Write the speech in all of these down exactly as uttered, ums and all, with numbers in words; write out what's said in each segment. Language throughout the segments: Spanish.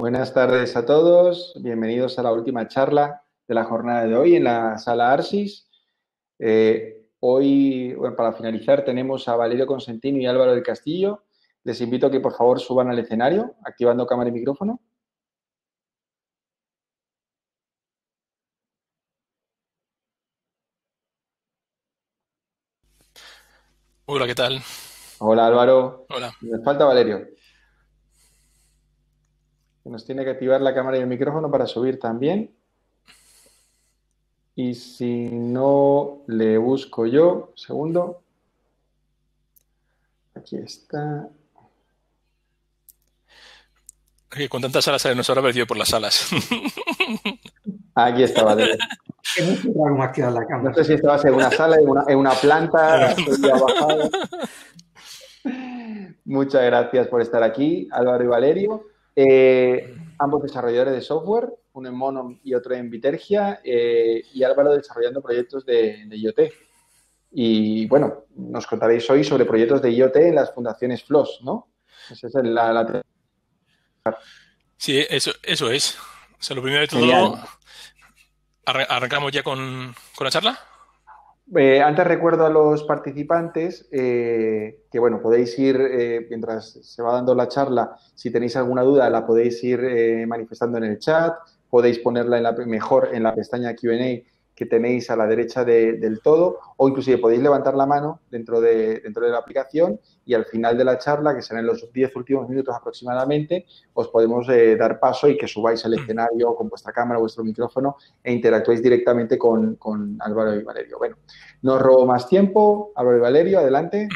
Buenas tardes a todos, bienvenidos a la última charla de la jornada de hoy en la sala Arsis. Eh, hoy, bueno, para finalizar, tenemos a Valerio Cosentino y Álvaro del Castillo. Les invito a que, por favor, suban al escenario, activando cámara y micrófono. Hola, ¿qué tal? Hola, Álvaro. Hola. Nos falta Valerio. Nos tiene que activar la cámara y el micrófono para subir también. Y si no, le busco yo. Segundo. Aquí está. Con tantas salas nos habrá perdido por las salas. Aquí está, Valerio. Vamos a activar la cámara. No sé si esto va a ser una sala, en una, en una planta. Muchas gracias por estar aquí, Álvaro y Valerio. Eh, ambos desarrolladores de software, uno en MonoM y otro en Bitergia, eh, y Álvaro desarrollando proyectos de, de IoT. Y, bueno, nos contaréis hoy sobre proyectos de IoT en las fundaciones Floss, ¿no? Esa es la... la... Sí, eso, eso es. O sea, lo primero de todo, genial. ¿Arrancamos ya con, con la charla? Eh, antes recuerdo a los participantes eh, que, bueno, podéis ir, eh, mientras se va dando la charla, si tenéis alguna duda la podéis ir eh, manifestando en el chat, podéis ponerla en la, mejor en la pestaña Q and A que tenéis a la derecha de, del todo, o inclusive podéis levantar la mano dentro de, dentro de la aplicación y al final de la charla, que serán los diez últimos minutos aproximadamente, os podemos eh, dar paso y que subáis al escenario con vuestra cámara, vuestro micrófono e interactuéis directamente con, con Álvaro y Valerio. Bueno, no os robo más tiempo. Álvaro y Valerio, adelante.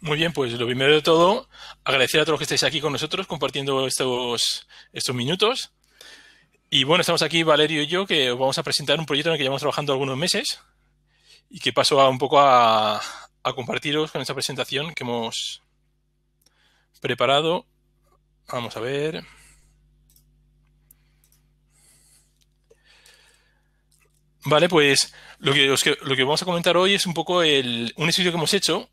Muy bien, pues lo primero de todo, agradecer a todos los que estáis aquí con nosotros compartiendo estos, estos minutos. Y bueno, estamos aquí Valerio y yo, que os vamos a presentar un proyecto en el que llevamos trabajando algunos meses y que paso a, un poco a... a compartiros con esta presentación que hemos preparado. Vamos a ver. Vale, pues lo que, os, lo que vamos a comentar hoy es un poco el, un estudio que hemos hecho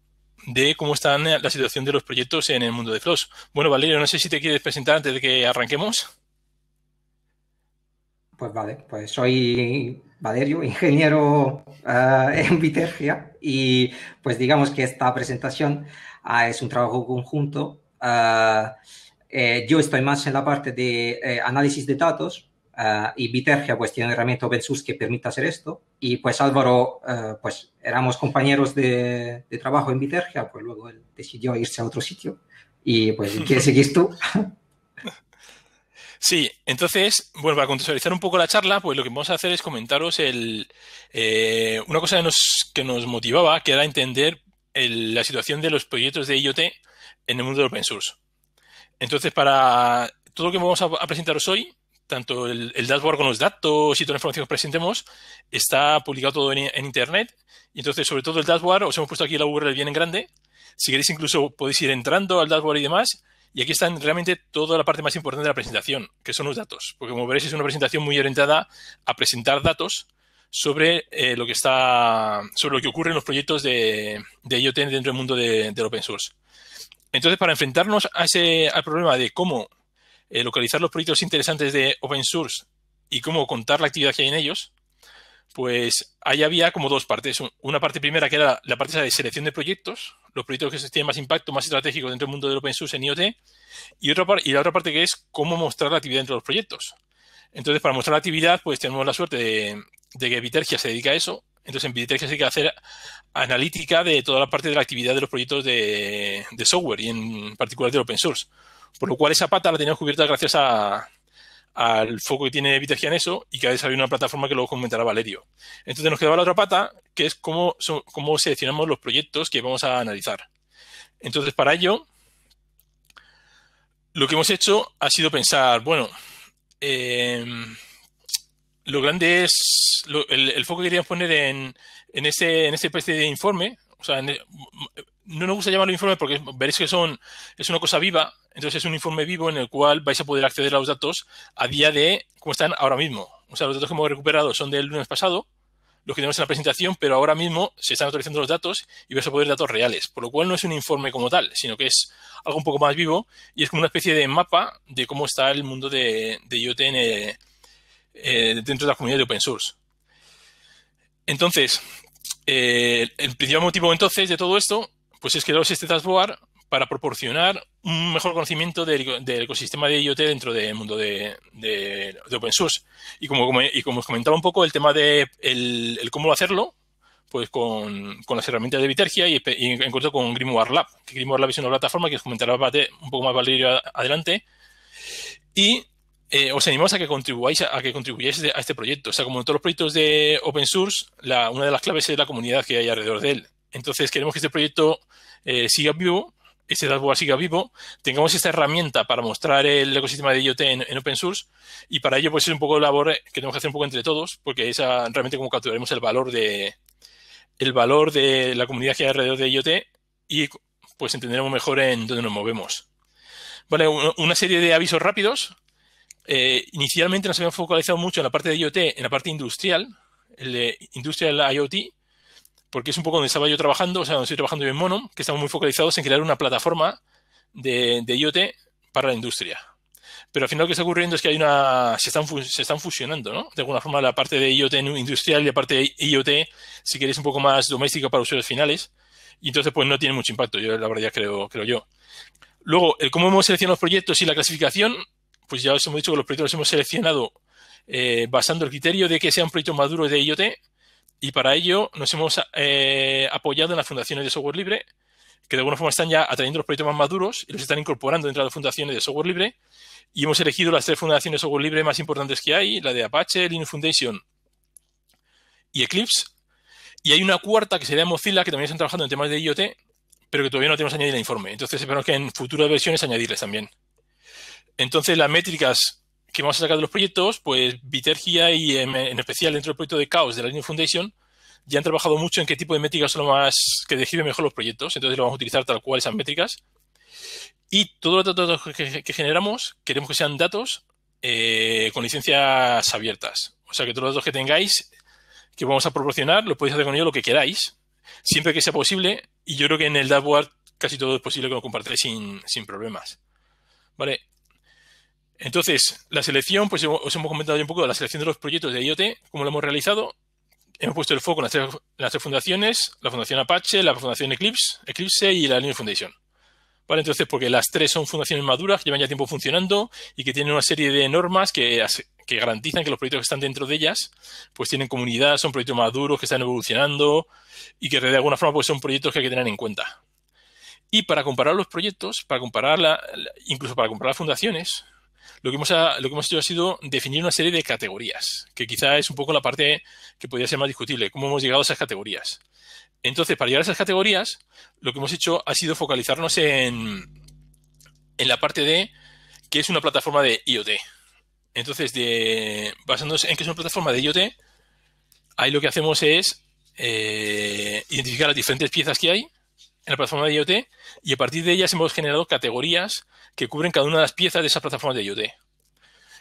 de cómo está la situación de los proyectos en el mundo de Floss. Bueno, Valerio, no sé si te quieres presentar antes de que arranquemos. Pues vale, pues soy Valerio, ingeniero uh, en Bitergia, y pues digamos que esta presentación uh, es un trabajo conjunto. Uh, eh, yo estoy más en la parte de eh, análisis de datos uh, y Bitergia pues tiene una herramienta open source que permite hacer esto. Y pues Álvaro, uh, pues éramos compañeros de, de trabajo en Bitergia, pues luego él decidió irse a otro sitio y pues ¿quieres seguir tú? Sí, entonces, bueno, para contextualizar un poco la charla, pues lo que vamos a hacer es comentaros el, eh, una cosa que nos, que nos motivaba, que era entender el, la situación de los proyectos de IoT en el mundo del open source. Entonces, para todo lo que vamos a, a presentaros hoy, tanto el, el dashboard con los datos y toda la información que presentemos, está publicado todo en, en Internet. Y entonces, sobre todo el dashboard, os hemos puesto aquí la U R L bien en grande. Si queréis, incluso podéis ir entrando al dashboard y demás. Y aquí está realmente toda la parte más importante de la presentación, que son los datos. Porque, como veréis, es una presentación muy orientada a presentar datos sobre, eh, lo, que está, sobre lo que ocurre en los proyectos de, de IoT dentro del mundo de, del open source. Entonces, para enfrentarnos a ese, al problema de cómo eh, localizar los proyectos interesantes de open source y cómo contar la actividad que hay en ellos, pues ahí había como dos partes. Una parte primera que era la parte de selección de proyectos, los proyectos que tienen más impacto, más estratégico dentro del mundo del open source en IoT, y, otra, y la otra parte que es cómo mostrar la actividad dentro de los proyectos. Entonces, para mostrar la actividad, pues tenemos la suerte de, de que Bitergia se dedica a eso. Entonces, en Bitergia se hay que hacer analítica de toda la parte de la actividad de los proyectos de, de software y en particular del open source. Por lo cual, esa pata la tenemos cubierta gracias a... al foco que tiene Bitergia en eso y que ha desarrollado una plataforma que luego comentará Valerio. Entonces nos quedaba la otra pata, que es cómo, cómo seleccionamos los proyectos que vamos a analizar. Entonces, para ello, lo que hemos hecho ha sido pensar, bueno, eh, lo grande es, lo, el, el foco que queríamos poner en, en, este, en este especie de informe, o sea, en, no nos gusta llamarlo informe porque veréis que son, es una cosa viva. Entonces, es un informe vivo en el cual vais a poder acceder a los datos a día de cómo están ahora mismo. O sea, los datos que hemos recuperado son del lunes pasado, lo que tenemos en la presentación, pero ahora mismo se están actualizando los datos y vas a poder datos reales, por lo cual no es un informe como tal, sino que es algo un poco más vivo y es como una especie de mapa de cómo está el mundo de, de IoT en, eh, dentro de la comunidad de open source. Entonces, eh, el principal motivo entonces de todo esto, pues es crearos este dashboard para proporcionar un mejor conocimiento del, del ecosistema de IoT dentro del mundo de, de, de open source. Y como, como, y como os comentaba un poco, el tema de el, el cómo hacerlo, pues con, con las herramientas de Bitergia y, y en concreto con Grimoire Lab. Que Grimoire Lab es una plataforma que os comentará un poco más Valerio adelante. Y eh, os animamos a que contribuyáis a, a que contribuyáis a este proyecto. O sea, como en todos los proyectos de open source, la, una de las claves es la comunidad que hay alrededor de él. Entonces, queremos que este proyecto eh, siga vivo, este dashboard siga vivo, tengamos esta herramienta para mostrar el ecosistema de IoT en, en open source, y para ello pues es un poco labor que tenemos que hacer un poco entre todos, porque es a, realmente como capturaremos el valor de el valor de la comunidad que hay alrededor de IoT y pues entenderemos mejor en dónde nos movemos. Vale, una serie de avisos rápidos. Eh, inicialmente nos habíamos focalizado mucho en la parte de IoT, en la parte industrial, el de Industrial IoT, porque es un poco donde estaba yo trabajando, o sea, donde estoy trabajando yo en MonoM, que estamos muy focalizados en crear una plataforma de, de IoT para la industria. Pero al final lo que está ocurriendo es que hay una se están, se están fusionando, ¿no? De alguna forma la parte de IoT industrial y la parte de IoT, si queréis, un poco más doméstica para usuarios finales, y entonces pues no tiene mucho impacto, yo la verdad ya creo, creo yo. Luego, el cómo hemos seleccionado los proyectos y la clasificación, pues ya os hemos dicho que los proyectos los hemos seleccionado eh, basando el criterio de que sean proyectos maduros de IoT, y para ello nos hemos eh, apoyado en las fundaciones de software libre, que de alguna forma están ya atrayendo los proyectos más maduros y los están incorporando dentro de las fundaciones de software libre. Y hemos elegido las tres fundaciones de software libre más importantes que hay, la de Apache, Linux Foundation y Eclipse. Y hay una cuarta que sería Mozilla, que también están trabajando en temas de IoT, pero que todavía no tenemos añadido al informe. Entonces esperamos que en futuras versiones añadirles también. Entonces las métricas que vamos a sacar de los proyectos, pues Bitergia y en, en especial dentro del proyecto de Chaos de la Linux Foundation ya han trabajado mucho en qué tipo de métricas son lo más que describen mejor los proyectos, entonces lo vamos a utilizar tal cual esas métricas. Y todos los datos que, que generamos queremos que sean datos eh, con licencias abiertas, o sea que todos los datos que tengáis que vamos a proporcionar los podéis hacer con ellos lo que queráis, siempre que sea posible, y yo creo que en el dashboard casi todo es posible que lo compartáis sin, sin problemas. Vale. Entonces, la selección, pues os hemos comentado ya un poco la selección de los proyectos de IoT, cómo lo hemos realizado. Hemos puesto el foco en las tres, en las tres fundaciones, la Fundación Apache, la Fundación Eclipse, Eclipse y la Linux Foundation. Vale, entonces, porque las tres son fundaciones maduras, llevan ya tiempo funcionando y que tienen una serie de normas que, que garantizan que los proyectos que están dentro de ellas, pues tienen comunidad, son proyectos maduros que están evolucionando y que de alguna forma pues son proyectos que hay que tener en cuenta. Y para comparar los proyectos, para comparar la, incluso para comparar las fundaciones, Lo que, hemos, lo que hemos hecho ha sido definir una serie de categorías, que quizá es un poco la parte que podría ser más discutible, cómo hemos llegado a esas categorías. Entonces, para llegar a esas categorías, lo que hemos hecho ha sido focalizarnos en, en la parte de que es una plataforma de IoT. Entonces, de, basándonos en que es una plataforma de IoT, ahí lo que hacemos es eh, identificar las diferentes piezas que hay en la plataforma de IoT, y a partir de ellas hemos generado categorías que cubren cada una de las piezas de esas plataformas de IoT.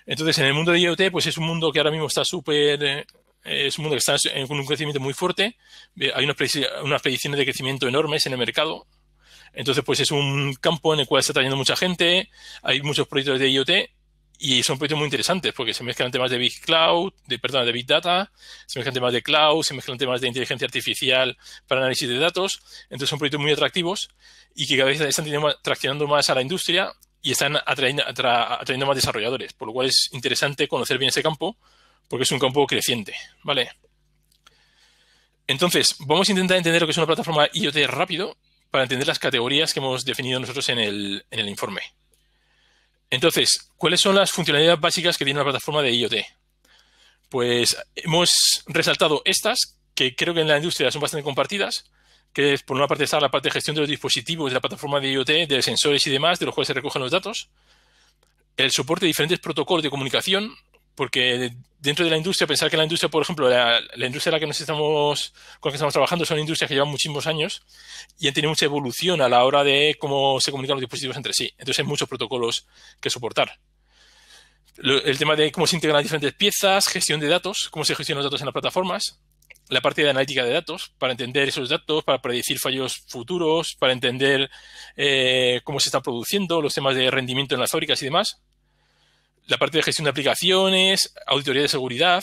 Entonces, en el mundo de IoT, pues es un mundo que ahora mismo está súper, eh, es un mundo que está en un crecimiento muy fuerte. Hay unas, predic unas predicciones de crecimiento enormes en el mercado. Entonces, pues es un campo en el cual está trayendo mucha gente. Hay muchos proyectos de IoT y son proyectos muy interesantes porque se mezclan temas de Big Cloud, de, perdón, de Big Data, se mezclan temas de Cloud, se mezclan temas de inteligencia artificial para análisis de datos. Entonces, son proyectos muy atractivos y que cada vez están traccionando más a la industria y están atrayendo, atra, atrayendo más desarrolladores, por lo cual es interesante conocer bien ese campo porque es un campo creciente, ¿vale? Entonces, vamos a intentar entender lo que es una plataforma IoT rápido para entender las categorías que hemos definido nosotros en el, en el informe. Entonces, ¿cuáles son las funcionalidades básicas que tiene una plataforma de IoT? Pues hemos resaltado estas, que creo que en la industria son bastante compartidas, que es, por una parte está la parte de gestión de los dispositivos de la plataforma de IoT, de sensores y demás, de los cuales se recogen los datos, el soporte de diferentes protocolos de comunicación, porque dentro de la industria, pensar que la industria, por ejemplo, la, la industria en la que nos estamos, con la que estamos trabajando son industrias que llevan muchísimos años y han tenido mucha evolución a la hora de cómo se comunican los dispositivos entre sí. Entonces, hay muchos protocolos que soportar. Lo, el tema de cómo se integran las diferentes piezas, gestión de datos, cómo se gestionan los datos en las plataformas, la parte de analítica de datos, para entender esos datos, para predecir fallos futuros, para entender eh, cómo se están produciendo, los temas de rendimiento en las fábricas y demás. La parte de gestión de aplicaciones, auditoría de seguridad,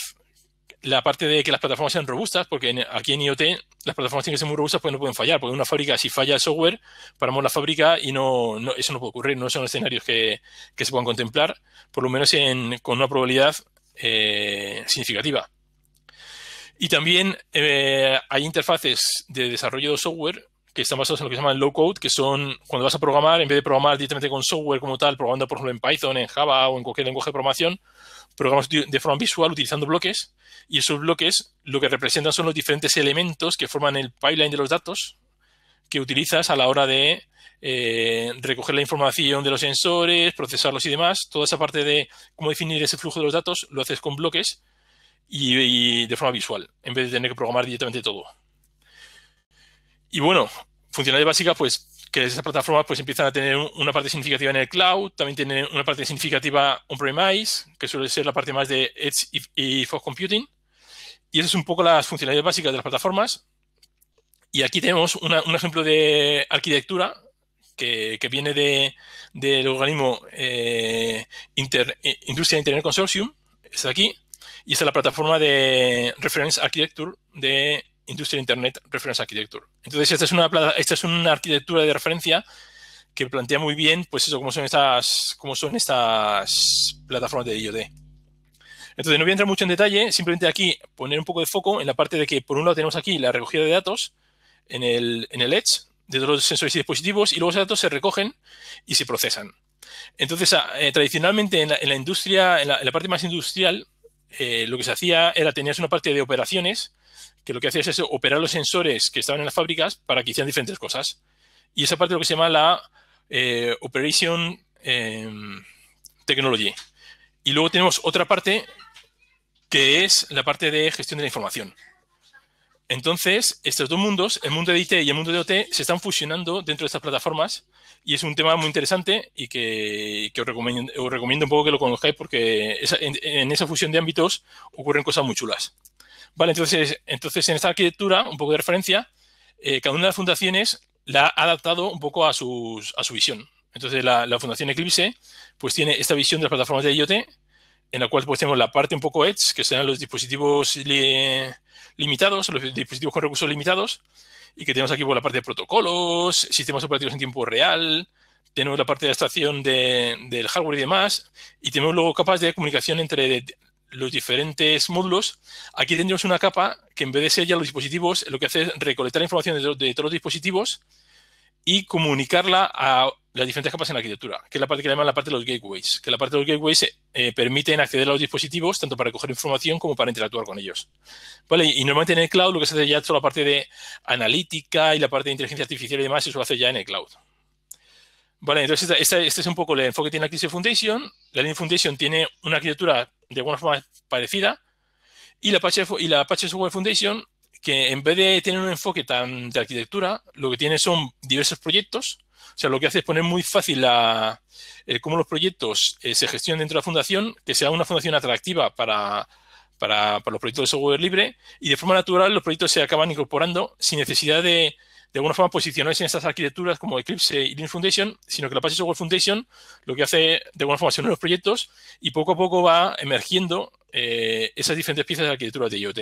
la parte de que las plataformas sean robustas, porque en, aquí en IoT las plataformas tienen que ser muy robustas porque no pueden fallar, porque una fábrica, si falla el software, paramos la fábrica y no, no eso no puede ocurrir, no son escenarios que, que se puedan contemplar, por lo menos en, con una probabilidad eh, significativa. Y también eh, hay interfaces de desarrollo de software que están basadas en lo que se llama low code, que son cuando vas a programar, en vez de programar directamente con software como tal, programando por ejemplo en Python, en Java o en cualquier lenguaje de programación, programas de forma visual utilizando bloques, y esos bloques lo que representan son los diferentes elementos que forman el pipeline de los datos que utilizas a la hora de eh, recoger la información de los sensores, procesarlos y demás. Toda esa parte de cómo definir ese flujo de los datos lo haces con bloques y, y de forma visual, en vez de tener que programar directamente todo. Y bueno, funcionalidades básicas, pues que esas plataformas pues empiezan a tener una parte significativa en el cloud, también tienen una parte significativa on-premise, que suele ser la parte más de Edge y Fog Computing. Y esas son un poco las funcionalidades básicas de las plataformas. Y aquí tenemos una, un ejemplo de arquitectura que, que viene de, del organismo eh, Inter, Industrial Internet Consortium, está aquí, y está la plataforma de Reference Architecture de Industrial Internet Reference Architecture. Entonces, esta es una esta es una arquitectura de referencia que plantea muy bien, pues eso, cómo son estas, cómo son estas plataformas de IoT. Entonces, no voy a entrar mucho en detalle, simplemente aquí poner un poco de foco en la parte de que, por un lado, tenemos aquí la recogida de datos en el, en el Edge, de todos los sensores y dispositivos, y luego esos datos se recogen y se procesan. Entonces, eh, tradicionalmente en la, en la industria, en la, en la parte más industrial, eh, lo que se hacía era tenías una parte de operaciones, que lo que hacías es operar los sensores que estaban en las fábricas para que hicieran diferentes cosas. Y esa parte de lo que se llama la eh, Operation eh, Technology. Y luego tenemos otra parte que es la parte de gestión de la información. Entonces, estos dos mundos, el mundo de I T y el mundo de O T, se están fusionando dentro de estas plataformas y es un tema muy interesante y que, que os, recomiendo, os recomiendo un poco que lo conozcáis porque esa, en, en esa fusión de ámbitos ocurren cosas muy chulas. Vale, entonces, entonces en esta arquitectura, un poco de referencia, eh, cada una de las fundaciones la ha adaptado un poco a, sus, a su visión. Entonces, la, la fundación Eclipse pues tiene esta visión de las plataformas de IoT, en la cual pues tenemos la parte un poco Edge, que serán los dispositivos li, limitados, los dispositivos con recursos limitados, y que tenemos aquí por la parte de protocolos, sistemas operativos en tiempo real, tenemos la parte de extracción de, del hardware y demás, y tenemos luego capas de comunicación entre de, los diferentes módulos. Aquí tendremos una capa que en vez de ser ya los dispositivos, lo que hace es recolectar información de, de todos los dispositivos y comunicarla a las diferentes capas en la arquitectura, que es la parte que le llaman la parte de los gateways, que la parte de los gateways eh, permiten acceder a los dispositivos tanto para recoger información como para interactuar con ellos. ¿Vale? Y normalmente en el cloud lo que se hace ya es toda la parte de analítica y la parte de inteligencia artificial y demás, eso lo hace ya en el cloud. Vale, entonces esta, esta, este es un poco el enfoque que tiene la Eclipse Foundation. La Linux Foundation tiene una arquitectura de alguna forma parecida y la Apache, y la Apache Software Foundation, que en vez de tener un enfoque tan de arquitectura, lo que tiene son diversos proyectos. O sea, lo que hace es poner muy fácil la, eh, cómo los proyectos eh, se gestionan dentro de la fundación, que sea una fundación atractiva para, para, para los proyectos de software libre y de forma natural los proyectos se acaban incorporando sin necesidad de de alguna forma posicionarse en estas arquitecturas como Eclipse y Linux Foundation, sino que la Apache Software Foundation lo que hace de alguna forma son los proyectos y poco a poco va emergiendo eh, esas diferentes piezas de arquitectura de IoT.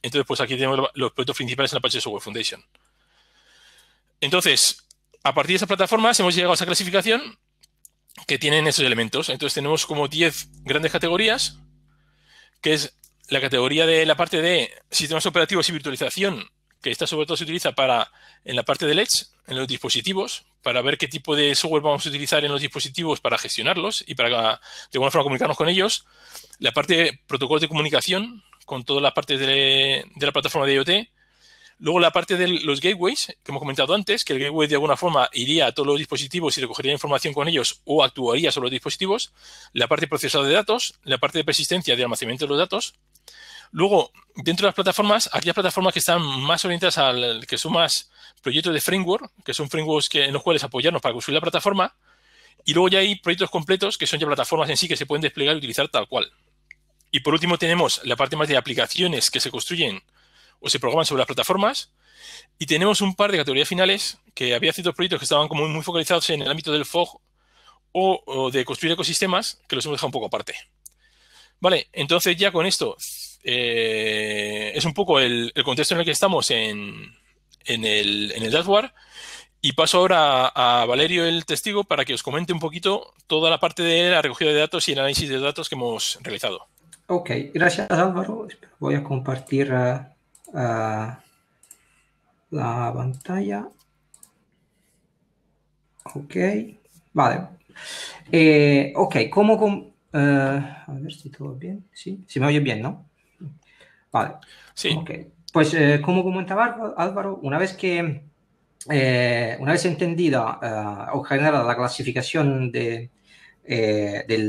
Entonces, pues aquí tenemos los proyectos principales en la Apache Software Foundation. Entonces, a partir de esas plataformas hemos llegado a esa clasificación que tienen estos elementos. Entonces, tenemos como diez grandes categorías, que es la categoría de la parte de sistemas operativos y virtualización, que esta sobre todo se utiliza para en la parte del Edge, en los dispositivos, para ver qué tipo de software vamos a utilizar en los dispositivos para gestionarlos y para de alguna forma comunicarnos con ellos. La parte de protocolos de comunicación con todas las partes de, de la plataforma de IoT. Luego la parte de los gateways, que hemos comentado antes, que el gateway de alguna forma iría a todos los dispositivos y recogería información con ellos o actuaría sobre los dispositivos. La parte de procesado de datos, la parte de persistencia de almacenamiento de los datos. Luego, dentro de las plataformas, aquellas plataformas que están más orientadas al que son más proyectos de framework, que son frameworks que, en los cuales apoyarnos para construir la plataforma. Y luego ya hay proyectos completos que son ya plataformas en sí que se pueden desplegar y utilizar tal cual. Y por último tenemos la parte más de aplicaciones que se construyen o se programan sobre las plataformas. Y tenemos un par de categorías finales que había ciertos proyectos que estaban como muy focalizados en el ámbito del F O G o, o de construir ecosistemas, que los hemos dejado un poco aparte. Vale, entonces ya con esto eh, es un poco el, el contexto en el que estamos en, en, el, en el dashboard. Y paso ahora a, a Valerio, el testigo, para que os comente un poquito toda la parte de la recogida de datos y el análisis de datos que hemos realizado. Ok, gracias Álvaro. Voy a compartir uh, uh, la pantalla. Ok, vale. Eh, ok, ¿cómo...? Com uh, a ver si todo bien. Sí, si me oye bien, ¿no? Vale. Sí. Okay. Pues eh, como comentaba Álvaro, una vez que... Eh, una vez entendida eh, o generada la clasificación de, eh, de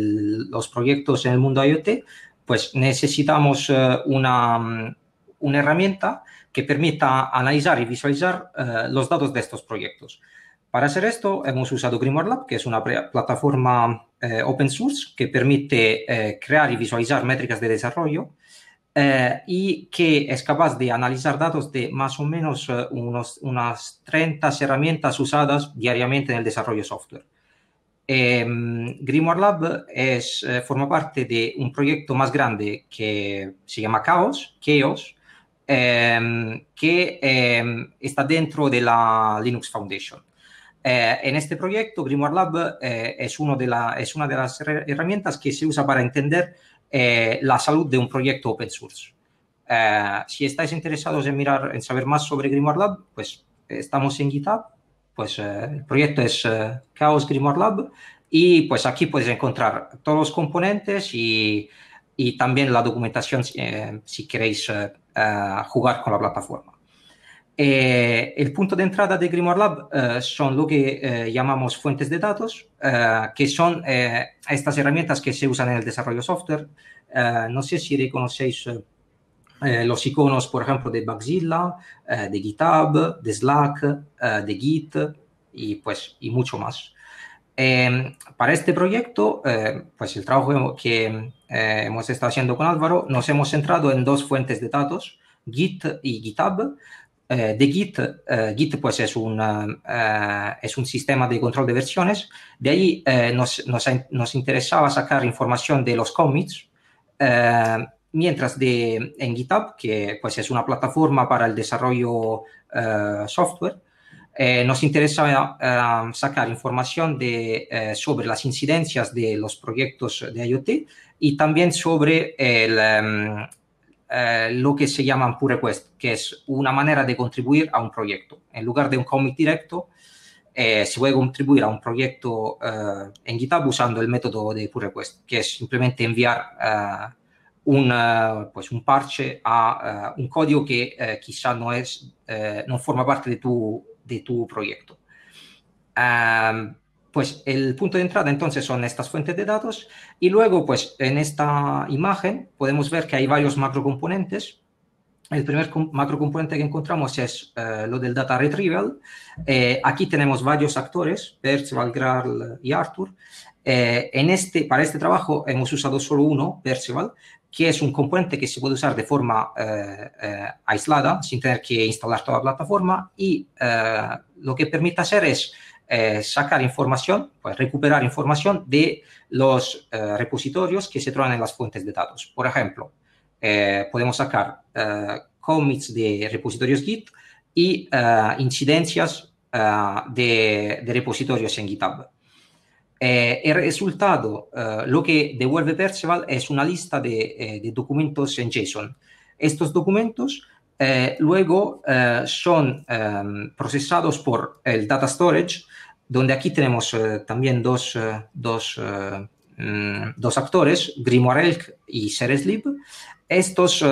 los proyectos en el mundo IoT, pues necesitamos eh, una, una herramienta que permita analizar y visualizar eh, los datos de estos proyectos. Para hacer esto, hemos usado Grimoire Lab, que es una plataforma eh, open source que permite eh, crear y visualizar métricas de desarrollo. Eh, y que es capaz de analizar datos de más o menos eh, unos, unas treinta herramientas usadas diariamente en el desarrollo software. Eh, Grimoire Lab es, eh, forma parte de un proyecto más grande que se llama Chaos, Chaos eh, que eh, está dentro de la Linux Foundation. Eh, en este proyecto, Grimoire Lab eh, es, uno de la, es una de las herramientas que se usa para entender Eh, la salud de un proyecto open source. Eh, si estáis interesados en mirar, en saber más sobre Grimoire Lab, pues estamos en GitHub, pues eh, el proyecto es eh, Chaos Grimoire Lab y pues aquí puedes encontrar todos los componentes y, y también la documentación eh, si queréis eh, eh, jugar con la plataforma. Eh, el punto de entrada de Grimoire Lab eh, son lo que eh, llamamos fuentes de datos, eh, que son eh, estas herramientas que se usan en el desarrollo software. Eh, no sé si reconocéis eh, los iconos, por ejemplo, de Bugzilla, eh, de GitHub, de Slack, eh, de Git y, pues, y mucho más. Eh, para este proyecto, eh, pues el trabajo que eh, hemos estado haciendo con Álvaro, nos hemos centrado en dos fuentes de datos, Git y GitHub. Eh, de Git, eh, Git pues es un, eh, es un sistema de control de versiones. De ahí eh, nos, nos, nos interesaba sacar información de los commits, eh, mientras de, en GitHub, que pues es una plataforma para el desarrollo eh, software, eh, nos interesaba eh, sacar información de, eh, sobre las incidencias de los proyectos de IoT y también sobre el... Um, Eh, lo que se llaman pull request, que es una manera de contribuir a un proyecto. En lugar de un commit directo, eh, se puede contribuir a un proyecto eh, en GitHub usando el método de pull request, que es simplemente enviar eh, un, eh, pues un parche a eh, un código que eh, quizá no, es, eh, no forma parte de tu, de tu proyecto. Um, Pues el punto de entrada entonces son estas fuentes de datos y luego pues en esta imagen podemos ver que hay varios macrocomponentes. El primer macrocomponente que encontramos es eh, lo del data retrieval. Eh, aquí tenemos varios actores, Perceval, Graal y Arthur. Eh, en este, para este trabajo hemos usado solo uno, Perceval, que es un componente que se puede usar de forma eh, eh, aislada sin tener que instalar toda la plataforma y eh, lo que permite hacer es Eh, sacar información, pues recuperar información de los eh, repositorios que se trovan en las fuentes de datos. Por ejemplo, eh, podemos sacar eh, commits de repositorios Git y eh, incidencias eh, de, de repositorios en GitHub. Eh, el resultado, eh, lo que devuelve Perceval es una lista de, eh, de documentos en JSON. Estos documentos Eh, luego eh, son eh, procesados por el data storage, donde aquí tenemos eh, también dos, eh, dos, eh, mm, dos actores, Grimoire Elk y Sereslib. Estos, eh,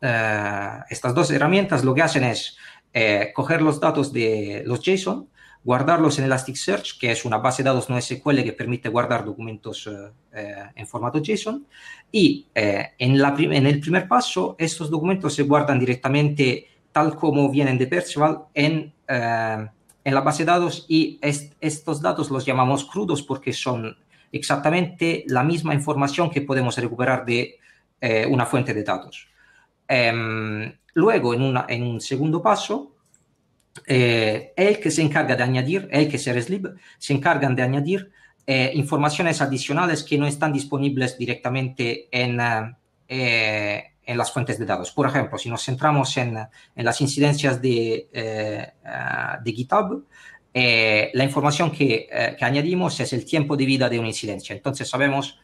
eh, estas dos herramientas lo que hacen es eh, coger los datos de los JSON, guardarlos en Elasticsearch, que es una base de datos no S Q L que permite guardar documentos eh, en formato JSON. Y eh, en, la en el primer paso, estos documentos se guardan directamente tal como vienen de Perceval en, eh, en la base de datos y est estos datos los llamamos crudos porque son exactamente la misma información que podemos recuperar de eh, una fuente de datos. Ehm, luego, in, una, in un secondo passo, eh, Elk se encarga de añadir, Elk SRSlib se encargan de añadir eh, informaciones adicionales que no están disponibles directamente en, eh, en las fuentes de datos. Por ejemplo, si nos centramos en, en las incidencias de, eh, de GitHub, eh, la información que, eh, que añadimos es el tiempo de vida de una incidencia. Entonces, sabemos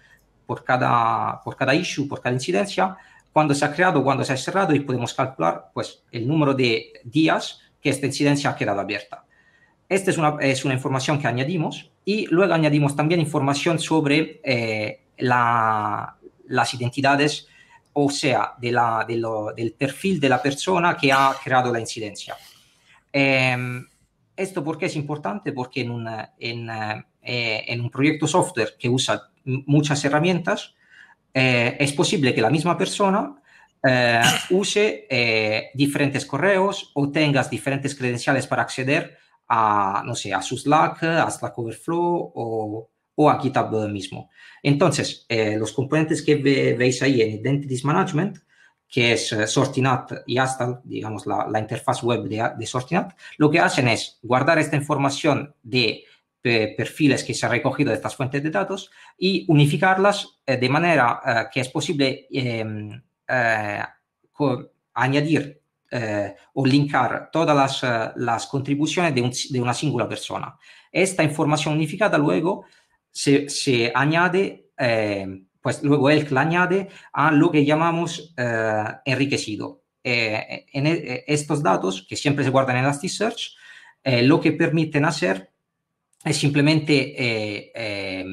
por cada, por cada issue, por cada incidencia, cuándo se ha creado, cuándo se ha cerrado, y podemos calcular pues, el número de días que esta incidencia ha quedado abierta. Esta es una, es una información que añadimos, y luego añadimos también información sobre eh, la, las identidades, o sea, de la, de lo, del perfil de la persona que ha creado la incidencia. Eh, ¿Esto por qué es importante? Porque en, una, en, eh, en un proyecto software que usa muchas herramientas, eh, es posible que la misma persona Eh, use eh, diferentes correos o tengas diferentes credenciales para acceder a, no sé, a su Slack, a Slack Overflow o, o a GitHub mismo. Entonces, eh, los componentes que ve, veis ahí en Identities Management, que es eh, Sorting Hat y hasta, digamos, la, la interfaz web de, de Sorting Hat, lo que hacen es guardar esta información de eh, perfiles que se han recogido de estas fuentes de datos y unificarlas eh, de manera eh, que es posible eh, Eh, con, añadir eh, o linkar todas las, uh, las contribuciones de, un, de una singola persona. Esta información unificada luego se, se añade, eh, pues luego Elk la añade a lo que llamamos eh, enriquecido. Eh, en, en estos datos, que siempre se guardan en Elasticsearch, eh, lo que permiten hacer es simplemente eh, eh,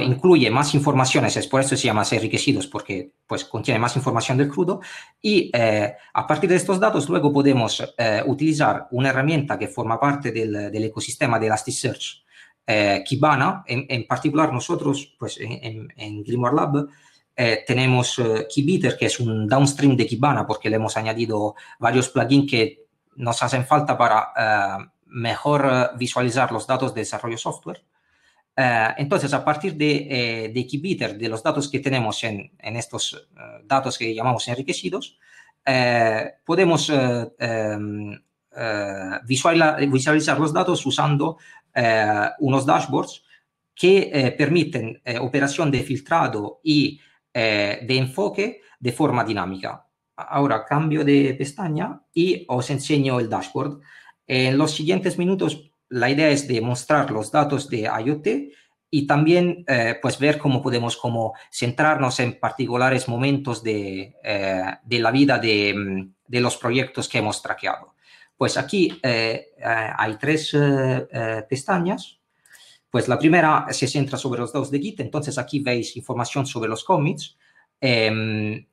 incluye más informaciones, es por eso se llama enriquecidos, porque pues contiene más información del crudo, y eh, a partir de estos datos luego podemos eh, utilizar una herramienta que forma parte del, del ecosistema de Elasticsearch, eh, Kibana. En, en particular nosotros pues en, en Grimoire Lab eh, tenemos eh, Kibiter, que es un downstream de Kibana, porque le hemos añadido varios plugins que nos hacen falta para eh, mejor visualizar los datos de desarrollo software. Uh, entonces, a partir de, eh, de Kibiter, de los datos que tenemos en, en estos uh, datos que llamamos enriquecidos, eh, podemos uh, um, uh, visualizar, visualizar los datos usando uh, unos dashboards que eh, permiten eh, operación de filtrado y eh, de enfoque de forma dinámica. Ahora cambio de pestaña y os enseño el dashboard. En los siguientes minutos, la idea es de mostrar los datos de IoT y también eh, pues ver cómo podemos como centrarnos en particulares momentos de, eh, de la vida de, de los proyectos que hemos traqueado. Pues aquí eh, hay tres eh, eh, pestañas. Pues la primera se centra sobre los datos de Git. Entonces, aquí veis información sobre los commits. Eh,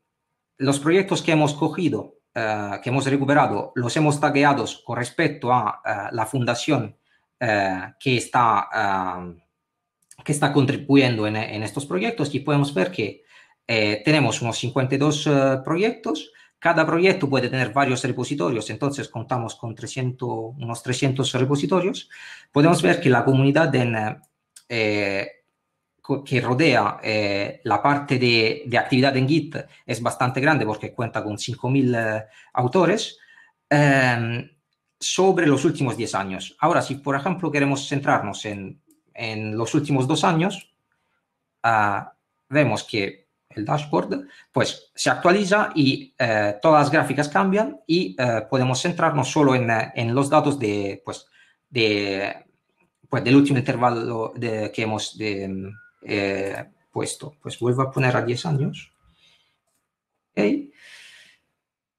los proyectos que hemos cogido, eh, que hemos recuperado, los hemos tagueado con respecto a, a la fundación Eh, que, está, eh, que está contribuyendo en, en estos proyectos, y podemos ver que eh, tenemos unos cincuenta y dos eh, proyectos. Cada proyecto puede tener varios repositorios, entonces contamos con trescientos, unos trescientos repositorios. Podemos ver que la comunidad en, eh, que rodea eh, la parte de, de actividad en Git es bastante grande, porque cuenta con cinco mil eh, autores. Eh, sobre los últimos diez años. Ahora, si por ejemplo queremos centrarnos en, en los últimos dos años, uh, vemos que el dashboard pues se actualiza y uh, todas las gráficas cambian, y uh, podemos centrarnos solo en, en los datos de, pues, de, pues, del último intervalo de, que hemos de, eh, puesto. Pues vuelvo a poner a diez años. Okay.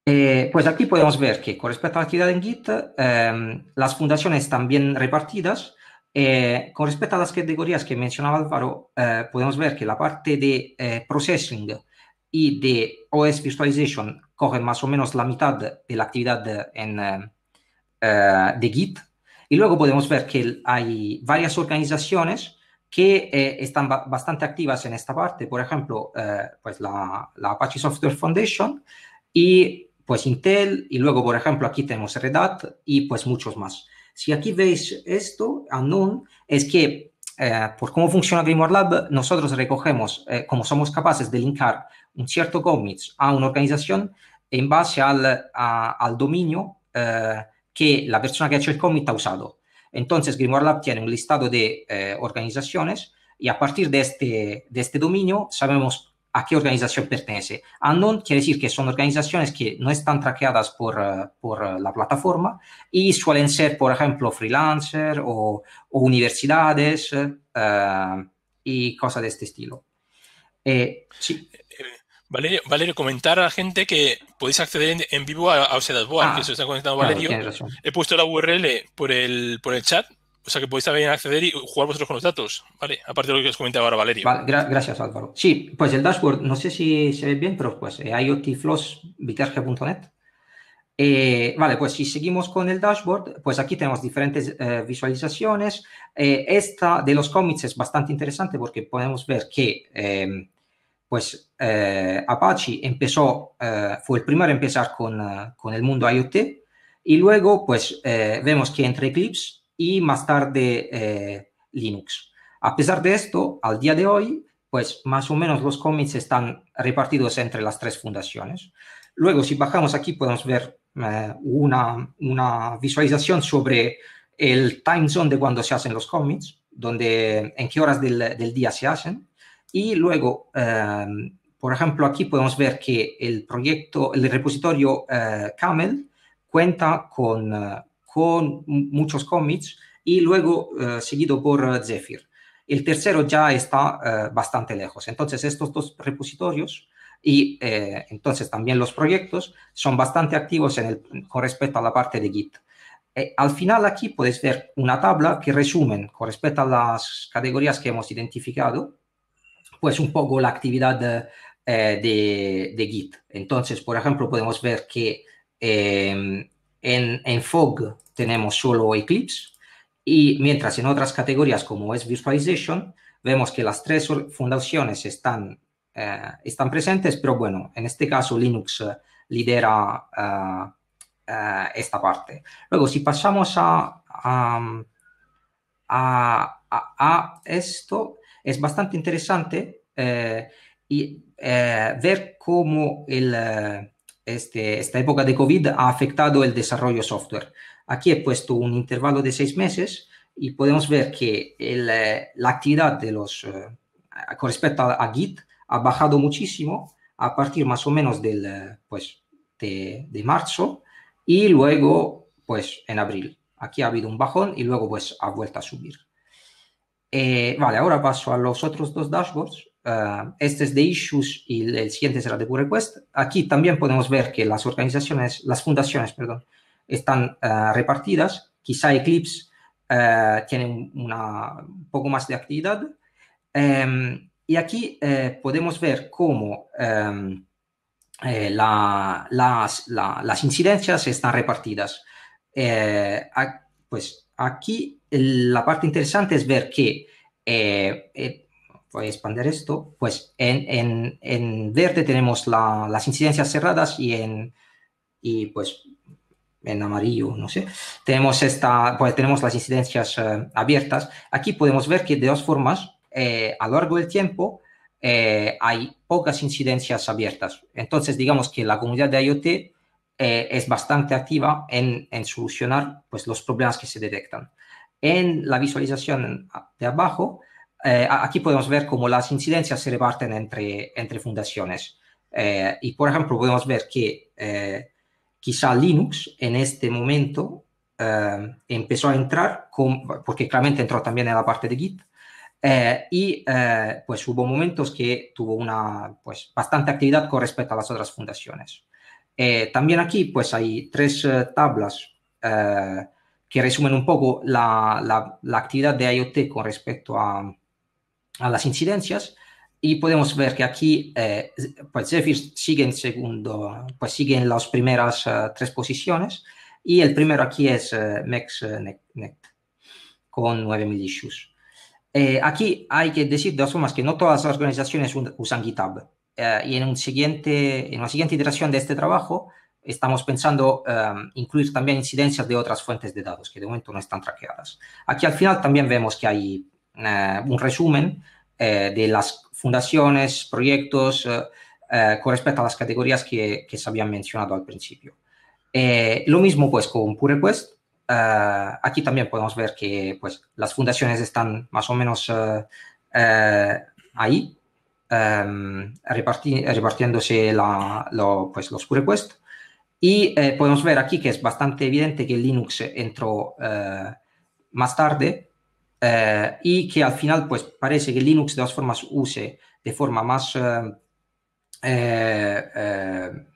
Eh, pues aquí podemos ver que con respecto a la actividad en Git, eh, las fundaciones están bien repartidas. Eh, con respecto a las categorías que mencionaba Álvaro, eh, podemos ver que la parte de eh, processing y de O S virtualization cogen más o menos la mitad de la actividad en, eh, de Git. Y luego podemos ver que hay varias organizaciones que eh, están ba bastante activas en esta parte. Por ejemplo, eh, pues la, la Apache Software Foundation y pues Intel, y luego, por ejemplo, aquí tenemos Red Hat y pues muchos más. Si aquí veis esto, unknown, es que eh, por cómo funciona Grimoire Lab, nosotros recogemos, eh, como somos capaces de linkar un cierto commit a una organización, in base al, a, al dominio eh, que la persona que ha hecho el commit ha usado. Entonces, Grimoire Lab tiene un listado de eh, organizaciones y a partir de este, de este dominio sabemos a qué organización pertenece. Unknown quiere decir que son organizaciones que no están traqueadas por, por la plataforma y suelen ser, por ejemplo, freelancers o, o universidades eh, y cosas de este estilo. Eh, sí. Valerio, Valerio, comentar a la gente que podéis acceder en vivo a, a OseDashboard, ah, que se está conectando Valerio. Claro, he puesto la U R L por el, por el chat, o sea que podéis también acceder y jugar vosotros con los datos, ¿vale? Aparte de lo que os comentaba ahora Valerio. Vale, gra gracias, Álvaro. Sí, pues el dashboard, no sé si se ve bien, pero pues eh, I o T Floss Bitergia punto net. Eh, vale, pues si seguimos con el dashboard, pues aquí tenemos diferentes eh, visualizaciones. Eh, esta de los commits es bastante interesante porque podemos ver que... Eh, pues eh, Apache empezó, eh, fue el primero a empezar con, uh, con el mundo IoT y luego pues eh, vemos que entre Eclipse y más tarde eh, Linux. A pesar de esto, al día de hoy, pues más o menos los commits están repartidos entre las tres fundaciones. Luego, si bajamos aquí, podemos ver eh, una, una visualización sobre el time zone de cuando se hacen los commits, donde en qué horas del, del día se hacen. Y luego, eh, por ejemplo, aquí podemos ver que el proyecto, el repositorio eh, Camel cuenta con, eh, con muchos commits y luego eh, seguido por Zephyr. El tercero ya está eh, bastante lejos. Entonces, estos dos repositorios y eh, entonces también los proyectos son bastante activos en el, con respecto a la parte de Git. Eh, al final aquí podéis ver una tabla que resumen con respecto a las categorías que hemos identificado, pues un poco la actividad eh, de, de Git. Entonces, por ejemplo, podemos ver que eh, en, en Fog tenemos solo Eclipse y mientras en otras categorías como es Virtualization, vemos que las tres fundaciones están, eh, están presentes, pero bueno, en este caso Linux lidera uh, uh, esta parte. Luego, si pasamos a, a, a, a esto... Es bastante interesante eh, y, eh, ver cómo el, este, esta época de COVID ha afectado el desarrollo software. Aquí he puesto un intervalo de seis meses y podemos ver que el, la actividad de los, eh, con respecto a, a Git ha bajado muchísimo a partir más o menos del, pues, de, de marzo y luego pues, en abril. Aquí ha habido un bajón y luego pues, ha vuelto a subir. Eh, vale, ahora paso a los otros dos dashboards. Uh, este es de Issues y el, el siguiente será de Pull Request. Aquí también podemos ver que las organizaciones, las fundaciones, perdón, están uh, repartidas. Quizá Eclipse uh, tiene una, un poco más de actividad. Um, y aquí uh, podemos ver cómo um, eh, la, las, la, las incidencias están repartidas. Eh, a, pues aquí... La parte interesante es ver que, eh, eh, voy a expandir esto, pues en, en, en verde tenemos la, las incidencias cerradas y en, y pues en amarillo, no sé, tenemos, esta, pues, tenemos las incidencias eh, abiertas. Aquí podemos ver que de dos formas, eh, a lo largo del tiempo, eh, hay pocas incidencias abiertas. Entonces, digamos que la comunidad de IoT eh, es bastante activa en, en solucionar pues, los problemas que se detectan. En la visualización de abajo, eh, aquí podemos ver cómo las incidencias se reparten entre, entre fundaciones. Eh, y, por ejemplo, podemos ver que eh, quizá Linux en este momento eh, empezó a entrar, con, porque claramente entró también en la parte de Git, eh, y eh, pues hubo momentos que tuvo una pues, bastante actividad con respecto a las otras fundaciones. Eh, también aquí pues, hay tres eh, tablas eh, que resumen un poco la, la, la actividad de IoT con respecto a, a las incidencias y podemos ver que aquí eh, pues Zephyr sigue en segundo, pues sigue en las primeras uh, tres posiciones y el primero aquí es uh, MexNet con nueve mil issues. Eh, aquí hay que decir de las formas que no todas las organizaciones usan GitHub eh, y en, un siguiente, en una siguiente iteración de este trabajo estamos pensando um, incluir también incidencias de otras fuentes de datos que de momento no están traqueadas. Aquí al final también vemos que hay eh, un resumen eh, de las fundaciones, proyectos, eh, eh, con respecto a las categorías que, que se habían mencionado al principio. Eh, lo mismo pues con pull request. Uh, aquí también podemos ver que pues, las fundaciones están más o menos uh, uh, ahí, um, reparti repartiéndose la, lo, pues, los pull requests. Y eh, podemos ver aquí que es bastante evidente que Linux entró uh, más tarde uh, y que al final pues, parece que Linux de todas formas use de forma más, uh, uh, uh,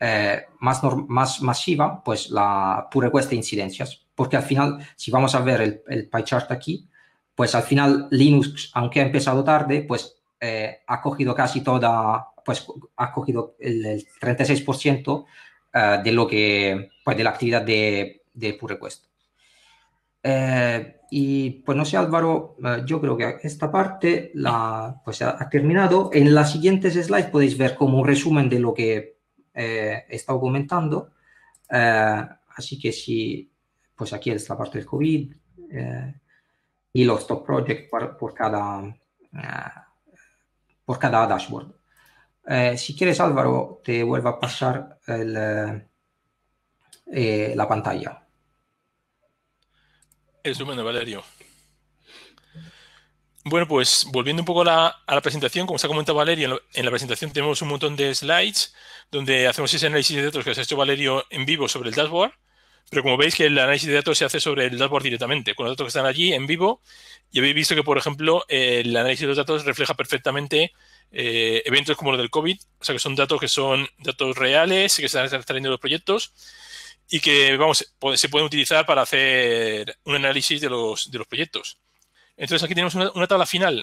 Eh, más, más masiva, pues la pull request de incidencias, porque al final, si vamos a ver el, el pie chart aquí, pues al final Linux, aunque ha empezado tarde, pues eh, ha cogido casi toda, pues ha cogido el, el treinta y seis por ciento eh, de lo que, pues de la actividad de, de pull request. Eh, y pues no sé, Álvaro, eh, yo creo que esta parte la, pues ha, ha terminado. En las siguientes slides podéis ver como un resumen de lo que Eh, he estado comentando, eh, así que sí, pues aquí es la parte del COVID eh, y los top projects por, por, cada, eh, por cada dashboard. Eh, si quieres, Álvaro, te vuelvo a pasar el, eh, la pantalla. Eso, bueno, Valerio. Bueno, pues volviendo un poco a la, a la presentación, como se ha comentado Valerio, en, lo, en la presentación tenemos un montón de slides donde hacemos ese análisis de datos que os ha hecho Valerio en vivo sobre el dashboard, pero como veis que el análisis de datos se hace sobre el dashboard directamente, con los datos que están allí en vivo, y habéis visto que, por ejemplo, eh, el análisis de los datos refleja perfectamente eh, eventos como los del COVID, o sea que son datos que son datos reales, que se están extrayendo de los proyectos y que, vamos, se pueden utilizar para hacer un análisis de los, de los proyectos. Entonces, aquí tenemos una, una tabla final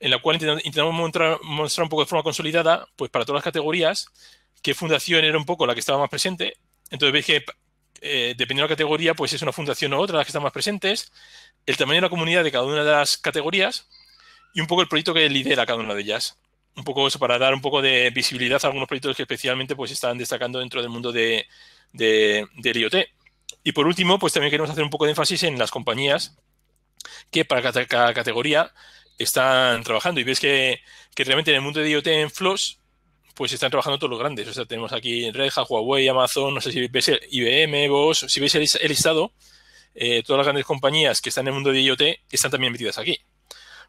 en la cual intentamos mostrar, mostrar un poco de forma consolidada, pues para todas las categorías, qué fundación era un poco la que estaba más presente. Entonces, veis que eh, dependiendo de la categoría, pues es una fundación o otra las que están más presentes, el tamaño de la comunidad de cada una de las categorías y un poco el proyecto que lidera cada una de ellas. Un poco eso para dar un poco de visibilidad a algunos proyectos que especialmente pues están destacando dentro del mundo de, de, del IoT. Y por último, pues también queremos hacer un poco de énfasis en las compañías que para cada categoría están trabajando. Y ves que, que realmente en el mundo de IoT en Floss, pues están trabajando todos los grandes. O sea, tenemos aquí Red Hat, Huawei, Amazon, no sé si veis el I B M, Bosch, si veis el listado, eh, todas las grandes compañías que están en el mundo de IoT están también metidas aquí.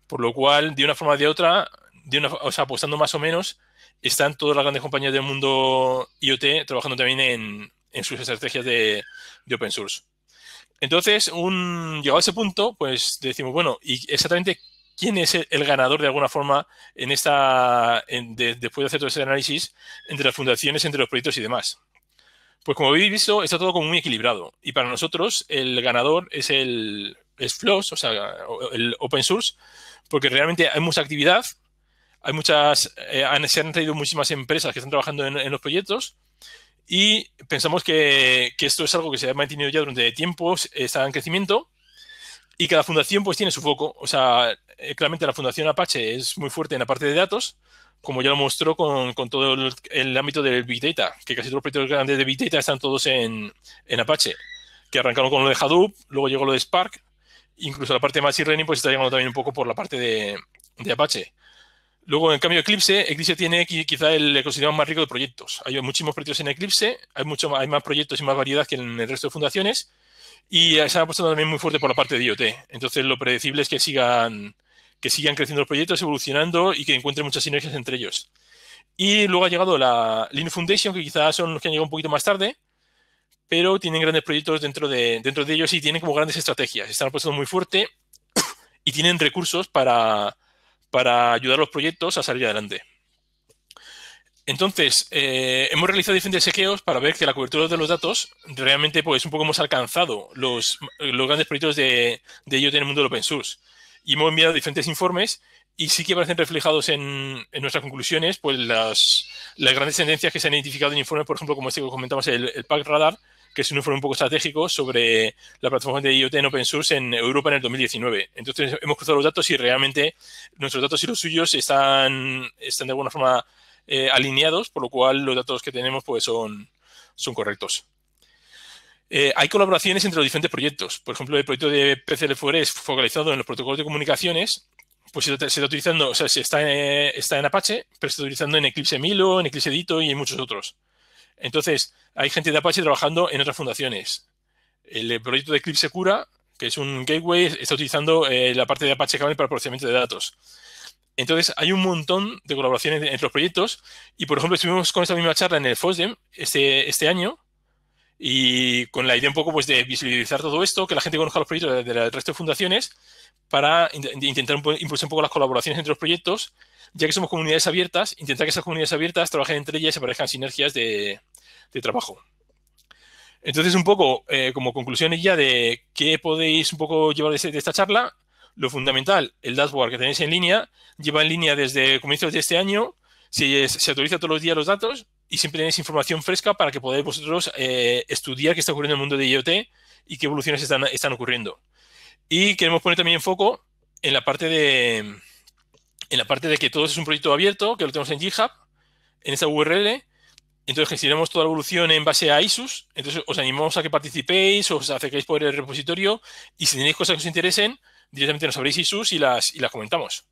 Por lo cual, de una forma o de otra, de una, o sea, apostando más o menos, están todas las grandes compañías del mundo IoT trabajando también en, en sus estrategias de, de open source. Entonces, un, llegado a ese punto, pues decimos, bueno, ¿y exactamente quién es el, el ganador de alguna forma en esta en, de, después de hacer todo ese análisis entre las fundaciones, entre los proyectos y demás? Pues como habéis visto, está todo como muy equilibrado. Y para nosotros, el ganador es el es Floss, o sea, el open source, porque realmente hay mucha actividad, hay muchas, eh, han, se han traído muchísimas empresas que están trabajando en, en los proyectos. Y pensamos que, que esto es algo que se ha mantenido ya durante tiempos, está en crecimiento y cada fundación pues tiene su foco. O sea, claramente la fundación Apache es muy fuerte en la parte de datos, como ya lo mostró con, con todo el, el ámbito del Big Data, que casi todos los proyectos grandes de Big Data están todos en, en Apache, que arrancaron con lo de Hadoop, luego llegó lo de Spark, incluso la parte de Machine Learning pues está llegando también un poco por la parte de, de Apache. Luego, en cambio, Eclipse, Eclipse tiene quizá el ecosistema más rico de proyectos. Hay muchísimos proyectos en Eclipse, hay, mucho, hay más proyectos y más variedad que en el resto de fundaciones y se han apostado también muy fuerte por la parte de IoT. Entonces, lo predecible es que sigan, que sigan creciendo los proyectos, evolucionando y que encuentren muchas sinergias entre ellos. Y luego ha llegado la Linux Foundation, que quizás son los que han llegado un poquito más tarde, pero tienen grandes proyectos dentro de, dentro de ellos y tienen como grandes estrategias. Están apostando muy fuerte y tienen recursos para... para ayudar a los proyectos a salir adelante. Entonces, eh, hemos realizado diferentes chequeos para ver que la cobertura de los datos realmente, pues, un poco hemos alcanzado los, los grandes proyectos de, de IoT en el mundo del open source. Y hemos enviado diferentes informes y sí que aparecen reflejados en, en nuestras conclusiones, pues, las, las grandes tendencias que se han identificado en informes, por ejemplo, como este que comentamos, el, el PARC Radar, que es un informe un poco estratégico sobre la plataforma de IoT en open source en Europa en el dos mil diecinueve. Entonces, hemos cruzado los datos y realmente nuestros datos y los suyos están, están de alguna forma eh, alineados, por lo cual los datos que tenemos pues, son, son correctos. Eh, hay colaboraciones entre los diferentes proyectos. Por ejemplo, el proyecto de P C L cuatro es focalizado en los protocolos de comunicaciones, pues se está utilizando, o sea, se está, en, está en Apache, pero se está utilizando en Eclipse Milo, en Eclipse Dito y en muchos otros. Entonces, hay gente de Apache trabajando en otras fundaciones. El proyecto de Eclipse Cura, que es un gateway, está utilizando eh, la parte de Apache Camel para el procesamiento de datos. Entonces, hay un montón de colaboraciones entre los proyectos. Y, por ejemplo, estuvimos con esta misma charla en el FOSDEM este, este año, y con la idea un poco pues, de visibilizar todo esto, que la gente conozca los proyectos del resto de fundaciones, para intentar impulsar un poco las colaboraciones entre los proyectos, ya que somos comunidades abiertas, intentar que esas comunidades abiertas trabajen entre ellas y se aparezcan sinergias de, de trabajo. Entonces, un poco, eh, como conclusiones ya de qué podéis un poco llevar de esta charla, lo fundamental, el dashboard que tenéis en línea, lleva en línea desde comienzos de este año, se, se actualiza todos los días los datos y siempre tenéis información fresca para que podáis vosotros eh, estudiar qué está ocurriendo en el mundo de IoT y qué evoluciones están, están ocurriendo. Y queremos poner también foco en la parte de en la parte de que todo es un proyecto abierto, que lo tenemos en GitHub, en esta U R L. Entonces, gestionamos toda la evolución en base a I S Us. Entonces, os animamos a que participéis, os acerquéis por el repositorio y si tenéis cosas que os interesen, directamente nos abréis I S Us y las, y las comentamos.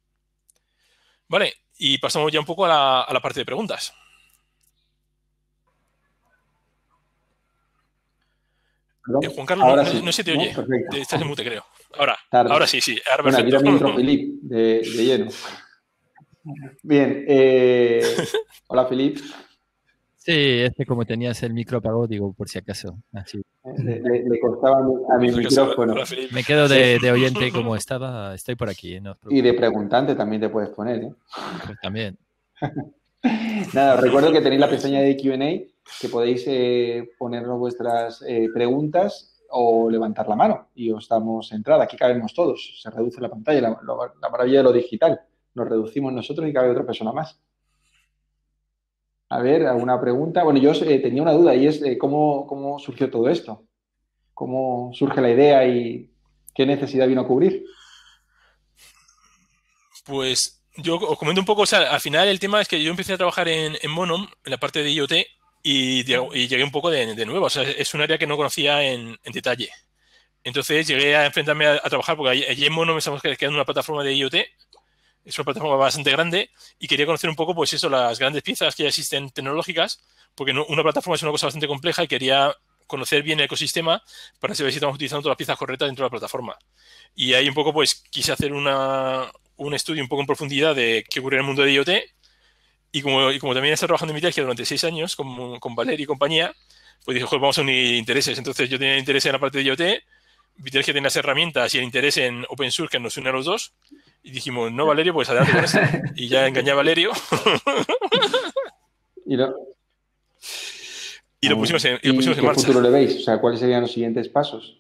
Vale, y pasamos ya un poco a la, a la parte de preguntas. Eh, Juan Carlos, ahora no, sí. no se te oye. No, Estás en mute, creo. Ahora, ahora sí, sí. Ahora bueno, aquí también entro Filip, de, de lleno. Bien. Eh, hola, Filip. Sí, este como tenías el micro apagado, digo, por si acaso. Así. Le, le, le costaba a mi micrófono. Hola, me quedo de, de oyente como estaba. Estoy por aquí. ¿eh? No y de preguntante también te puedes poner. ¿eh? Pues también. Nada, os recuerdo que tenéis la pestaña de Q and A, que podéis eh, ponernos vuestras eh, preguntas o levantar la mano y os damos entrada. Aquí cabemos todos, se reduce la pantalla, la, la, la maravilla de lo digital. Nos reducimos nosotros y cabe otra persona más. A ver, ¿alguna pregunta? Bueno, yo eh, tenía una duda y es eh, ¿cómo, cómo surgió todo esto? ¿Cómo surge la idea y qué necesidad vino a cubrir? Pues... yo os comento un poco, o sea, al final el tema es que yo empecé a trabajar en, en MonoM, en la parte de IoT, y, de, y llegué un poco de, de nuevo. O sea, es un área que no conocía en, en detalle. Entonces llegué a enfrentarme a, a trabajar, porque allí, allí en MonoM estamos creando una plataforma de IoT, es una plataforma bastante grande, y quería conocer un poco, pues eso, las grandes piezas que ya existen tecnológicas, porque no, una plataforma es una cosa bastante compleja y quería conocer bien el ecosistema para saber si estamos utilizando todas las piezas correctas dentro de la plataforma. Y ahí un poco, pues, quise hacer una... un estudio un poco en profundidad de qué ocurre en el mundo de IoT y como, y como también he estado trabajando en Bitergia durante seis años con, con Valerio y compañía, pues dije, joder, vamos a unir intereses. Entonces, yo tenía el interés en la parte de IoT, Bitergia tenía las herramientas y el interés en open source que nos une a los dos y dijimos, no, Valerio, pues adelante con esto. Y ya engañé a Valerio. ¿Y lo, y lo pusimos en, y lo pusimos en marcha. ¿Qué futuro le veis? O sea, ¿cuáles serían los siguientes pasos?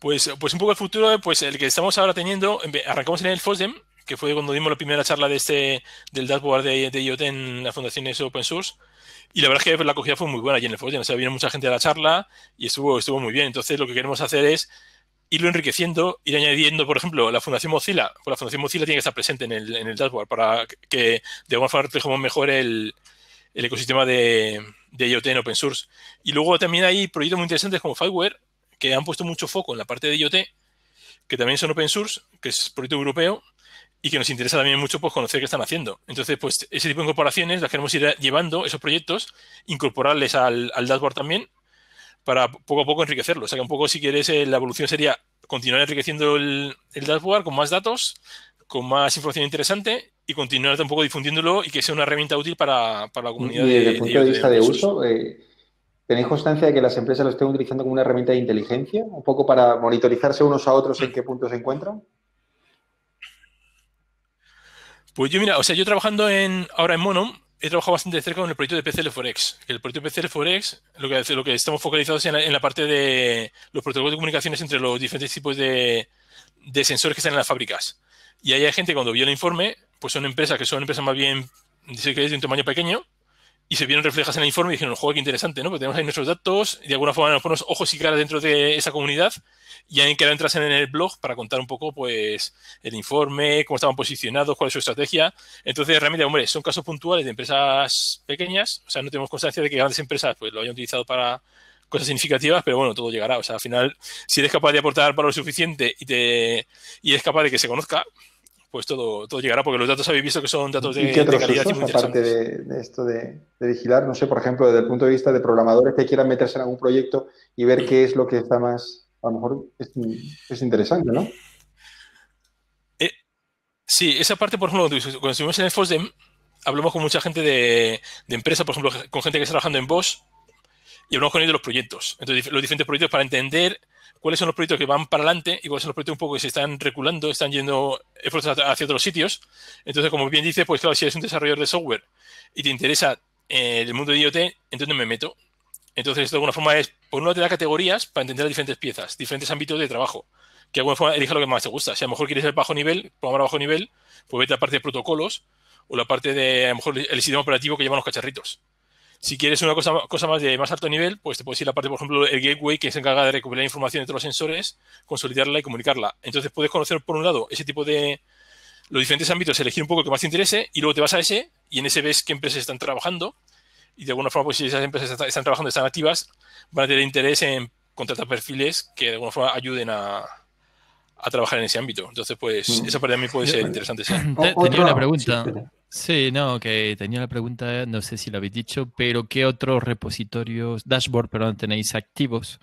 Pues, pues un poco el futuro, pues el que estamos ahora teniendo, arrancamos en el FOSDEM, que fue cuando dimos la primera charla de este, del dashboard de, de IoT en las fundaciones open source, y la verdad es que la acogida fue muy buena allí en el FOSDEM, o sea, vino mucha gente a la charla y estuvo, estuvo muy bien. Entonces, lo que queremos hacer es irlo enriqueciendo, ir añadiendo, por ejemplo, la Fundación Mozilla, pues la Fundación Mozilla tiene que estar presente en el, en el dashboard para que de alguna forma reflejemos mejor el... el ecosistema de, de IoT en open source. Y luego también hay proyectos muy interesantes como Fireware, que han puesto mucho foco en la parte de IoT, que también son open source, que es proyecto europeo, y que nos interesa también mucho pues, conocer qué están haciendo. Entonces, pues ese tipo de incorporaciones las queremos ir llevando, esos proyectos, incorporarles al, al dashboard también, para poco a poco enriquecerlo. O sea, que un poco, si quieres, eh, la evolución sería continuar enriqueciendo el, el dashboard con más datos, con más información interesante, y continuar tampoco difundiéndolo y que sea una herramienta útil para, para la comunidad. Y desde de, el punto de, de vista de, de uso... Eh... ¿Tenéis constancia de que las empresas lo estén utilizando como una herramienta de inteligencia? ¿Un poco para monitorizarse unos a otros en qué puntos se encuentran? Pues yo, mira, o sea, yo trabajando en, ahora en MonoM, he trabajado bastante de cerca con el proyecto de P C L cuatro. El proyecto de P C L cuatro, lo que, lo que estamos focalizados en la, en la parte de los protocolos de comunicaciones entre los diferentes tipos de, de sensores que están en las fábricas. Y ahí hay gente que cuando vio el informe, pues son empresas que son empresas más bien, dice que es de un tamaño pequeño, y se vieron reflejadas en el informe y dijeron, joder, qué interesante, ¿no? Porque tenemos ahí nuestros datos, y de alguna forma nos ponemos ojos y caras dentro de esa comunidad y ahí que entras en el blog para contar un poco, pues, el informe, cómo estaban posicionados, cuál es su estrategia. Entonces, realmente, hombre, son casos puntuales de empresas pequeñas, o sea, no tenemos constancia de que grandes empresas, pues, lo hayan utilizado para cosas significativas, pero bueno, todo llegará. O sea, al final, si eres capaz de aportar valor suficiente y te y eres capaz de que se conozca, pues todo, todo llegará, porque los datos habéis visto que son datos de, ¿y qué otros de calidad usos, muy aparte de, de esto de, de vigilar? No sé, por ejemplo, desde el punto de vista de programadores que quieran meterse en algún proyecto y ver qué es lo que está más, a lo mejor es, es interesante, ¿no? Eh, sí, esa parte, por ejemplo, cuando estuvimos en el FOSDEM, hablamos con mucha gente de, de empresa, por ejemplo, con gente que está trabajando en Bosch, y hablamos con ellos de los proyectos. Entonces, los diferentes proyectos para entender cuáles son los proyectos que van para adelante y cuáles son los proyectos un poco que se están reculando, están yendo hacia otros sitios. Entonces, como bien dices, pues claro, si eres un desarrollador de software y te interesa eh, el mundo de IoT, entonces me meto. Entonces, esto de alguna forma es, por un lado te da categorías para entender las diferentes piezas, diferentes ámbitos de trabajo, que de alguna forma elija lo que más te gusta. Si a lo mejor quieres el bajo nivel, programar a bajo nivel, pues vete a la parte de protocolos o la parte de, a lo mejor, el sistema operativo que llevan los cacharritos. Si quieres una cosa, cosa más de más alto nivel, pues te puedes ir a la parte, por ejemplo, el gateway, que se encarga de recopilar información entre los sensores, consolidarla y comunicarla. Entonces, puedes conocer, por un lado, ese tipo de los diferentes ámbitos, elegir un poco el que más te interese, y luego te vas a ese, y en ese ves qué empresas están trabajando, y de alguna forma, pues si esas empresas están, están trabajando, están activas, van a tener interés en contratar perfiles que de alguna forma ayuden a, a trabajar en ese ámbito. Entonces, pues, mm. esa parte también puede ser interesante. Sí. Tenía una pregunta. Sí, no, que tenía la pregunta, no sé si lo habéis dicho, pero ¿qué otros repositorios, dashboard, perdón, tenéis activos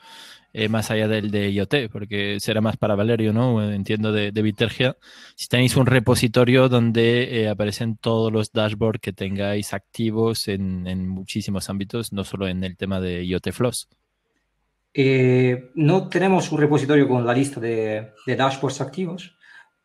eh, más allá del de IoT? Porque será más para Valerio, ¿no? Entiendo de, de Bitergia. Si tenéis un repositorio donde eh, aparecen todos los dashboards que tengáis activos en, en muchísimos ámbitos, no solo en el tema de IoT Floss. Eh, no tenemos un repositorio con la lista de, de dashboards activos,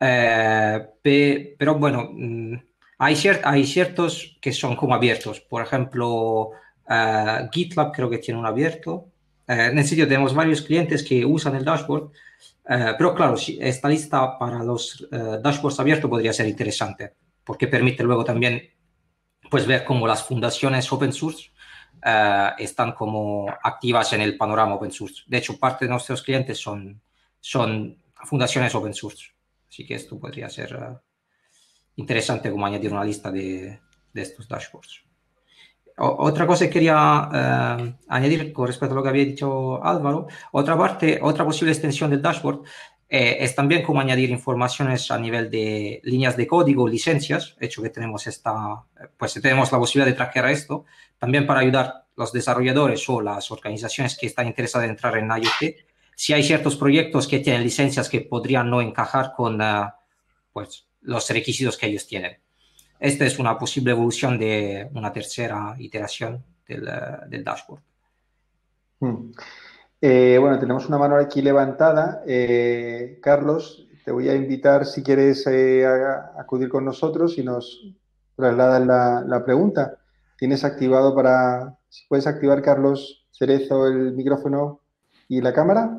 eh, pe, pero bueno... Mmm, Hay, ciert, hay ciertos que son como abiertos. Por ejemplo, uh, GitLab creo que tiene un abierto. Uh, en el sitio tenemos varios clientes que usan el dashboard. Uh, pero claro, esta lista para los uh, dashboards abiertos podría ser interesante, porque permite luego también pues, ver cómo las fundaciones open source uh, están como activas en el panorama open source. De hecho, parte de nuestros clientes son, son fundaciones open source. Así que esto podría ser... Uh, interesante como añadir una lista de, de estos dashboards. O, otra cosa que quería eh, añadir con respecto a lo que había dicho Álvaro, otra parte, otra posible extensión del dashboard eh, es también como añadir informaciones a nivel de líneas de código, licencias, hecho que tenemos esta, pues tenemos la posibilidad de traquear esto, también para ayudar a los desarrolladores o las organizaciones que están interesadas en entrar en IoT. Si hay ciertos proyectos que tienen licencias que podrían no encajar con, eh, pues, los requisitos que ellos tienen. Esta es una posible evolución de una tercera iteración del, del dashboard. Hmm. Eh, bueno, tenemos una mano aquí levantada. Eh, Carlos, te voy a invitar si quieres eh, a, a acudir con nosotros y nos trasladas la, la pregunta. Tienes activado para... Si puedes activar, Carlos Cerezo, el micrófono y la cámara.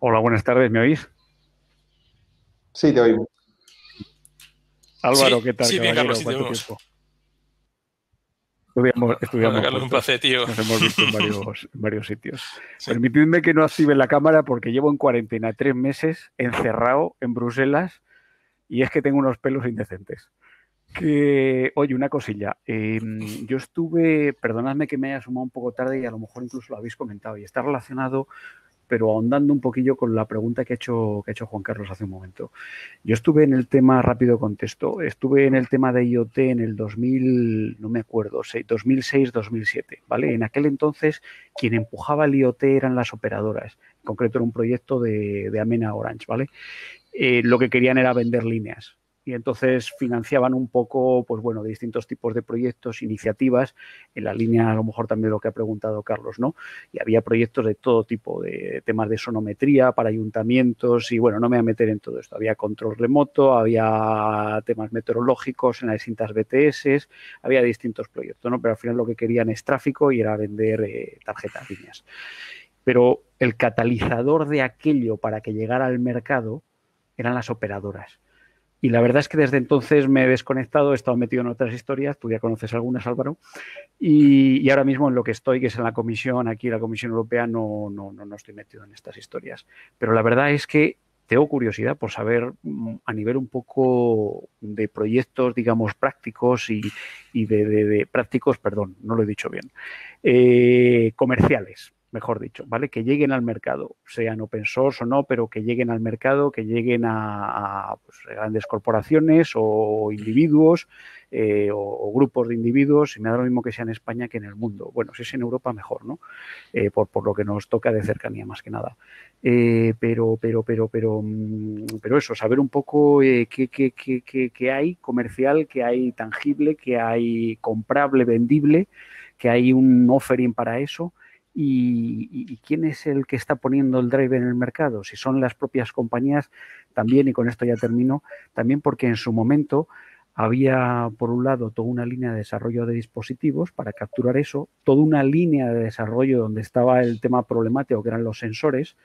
Hola, buenas tardes. ¿Me oís? Sí, te oigo. Álvaro, sí, ¿qué tal? Sí, bien, Carlos, sí, te vemos. Estudiamos, estudiamos Hola, Carlos, un placer, tío. Nos hemos visto en varios, en varios sitios. Sí. Permitidme que no active la cámara porque llevo en cuarentena tres meses encerrado en Bruselas y es que tengo unos pelos indecentes. Que, oye, una cosilla. Eh, yo estuve, perdonadme que me haya sumado un poco tarde y a lo mejor incluso lo habéis comentado y está relacionado... pero ahondando un poquillo con la pregunta que ha hecho, que ha hecho Juan Carlos hace un momento. Yo estuve en el tema, rápido contesto, estuve en el tema de IoT en el dos mil, no me acuerdo, dos mil seis, dos mil siete, ¿vale? En aquel entonces, quien empujaba el IoT eran las operadoras, en concreto era un proyecto de, de Amena Orange, ¿vale? Eh, lo que querían era vender líneas. Y entonces financiaban un poco, pues bueno, distintos tipos de proyectos, iniciativas, en la línea a lo mejor también de lo que ha preguntado Carlos, ¿no? Y había proyectos de todo tipo, de temas de sonometría para ayuntamientos y bueno, no me voy a meter en todo esto. Había control remoto, había temas meteorológicos en las distintas B T S, había distintos proyectos, ¿no? Pero al final lo que querían es tráfico y era vender eh, tarjetas líneas. Pero el catalizador de aquello para que llegara al mercado eran las operadoras. Y la verdad es que desde entonces me he desconectado, he estado metido en otras historias, tú ya conoces algunas, Álvaro, y, y ahora mismo en lo que estoy, que es en la comisión, aquí en la Comisión Europea, no, no, no, no estoy metido en estas historias. Pero la verdad es que tengo curiosidad por saber a nivel un poco de proyectos, digamos, prácticos y, y de, de, de prácticos, perdón, no lo he dicho bien, eh, comerciales, mejor dicho, ¿vale? Que lleguen al mercado, sean open source o no, pero que lleguen al mercado, que lleguen a, a pues, grandes corporaciones o individuos eh, o, o grupos de individuos, y me da lo mismo que sea en España que en el mundo. Bueno, si es en Europa, mejor, ¿no? Eh, por, por lo que nos toca de cercanía, más que nada. Eh, pero, pero, pero, pero, pero eso, saber un poco eh, qué, qué, qué, qué, qué hay comercial, qué hay tangible, qué hay comprable, vendible, que hay un offering para eso. Y, y quién es el que está poniendo el drive en el mercado, si son las propias compañías también, y con esto ya termino, también porque en su momento había por un lado toda una línea de desarrollo de dispositivos para capturar eso, toda una línea de desarrollo donde estaba el tema problemático que eran los sensores,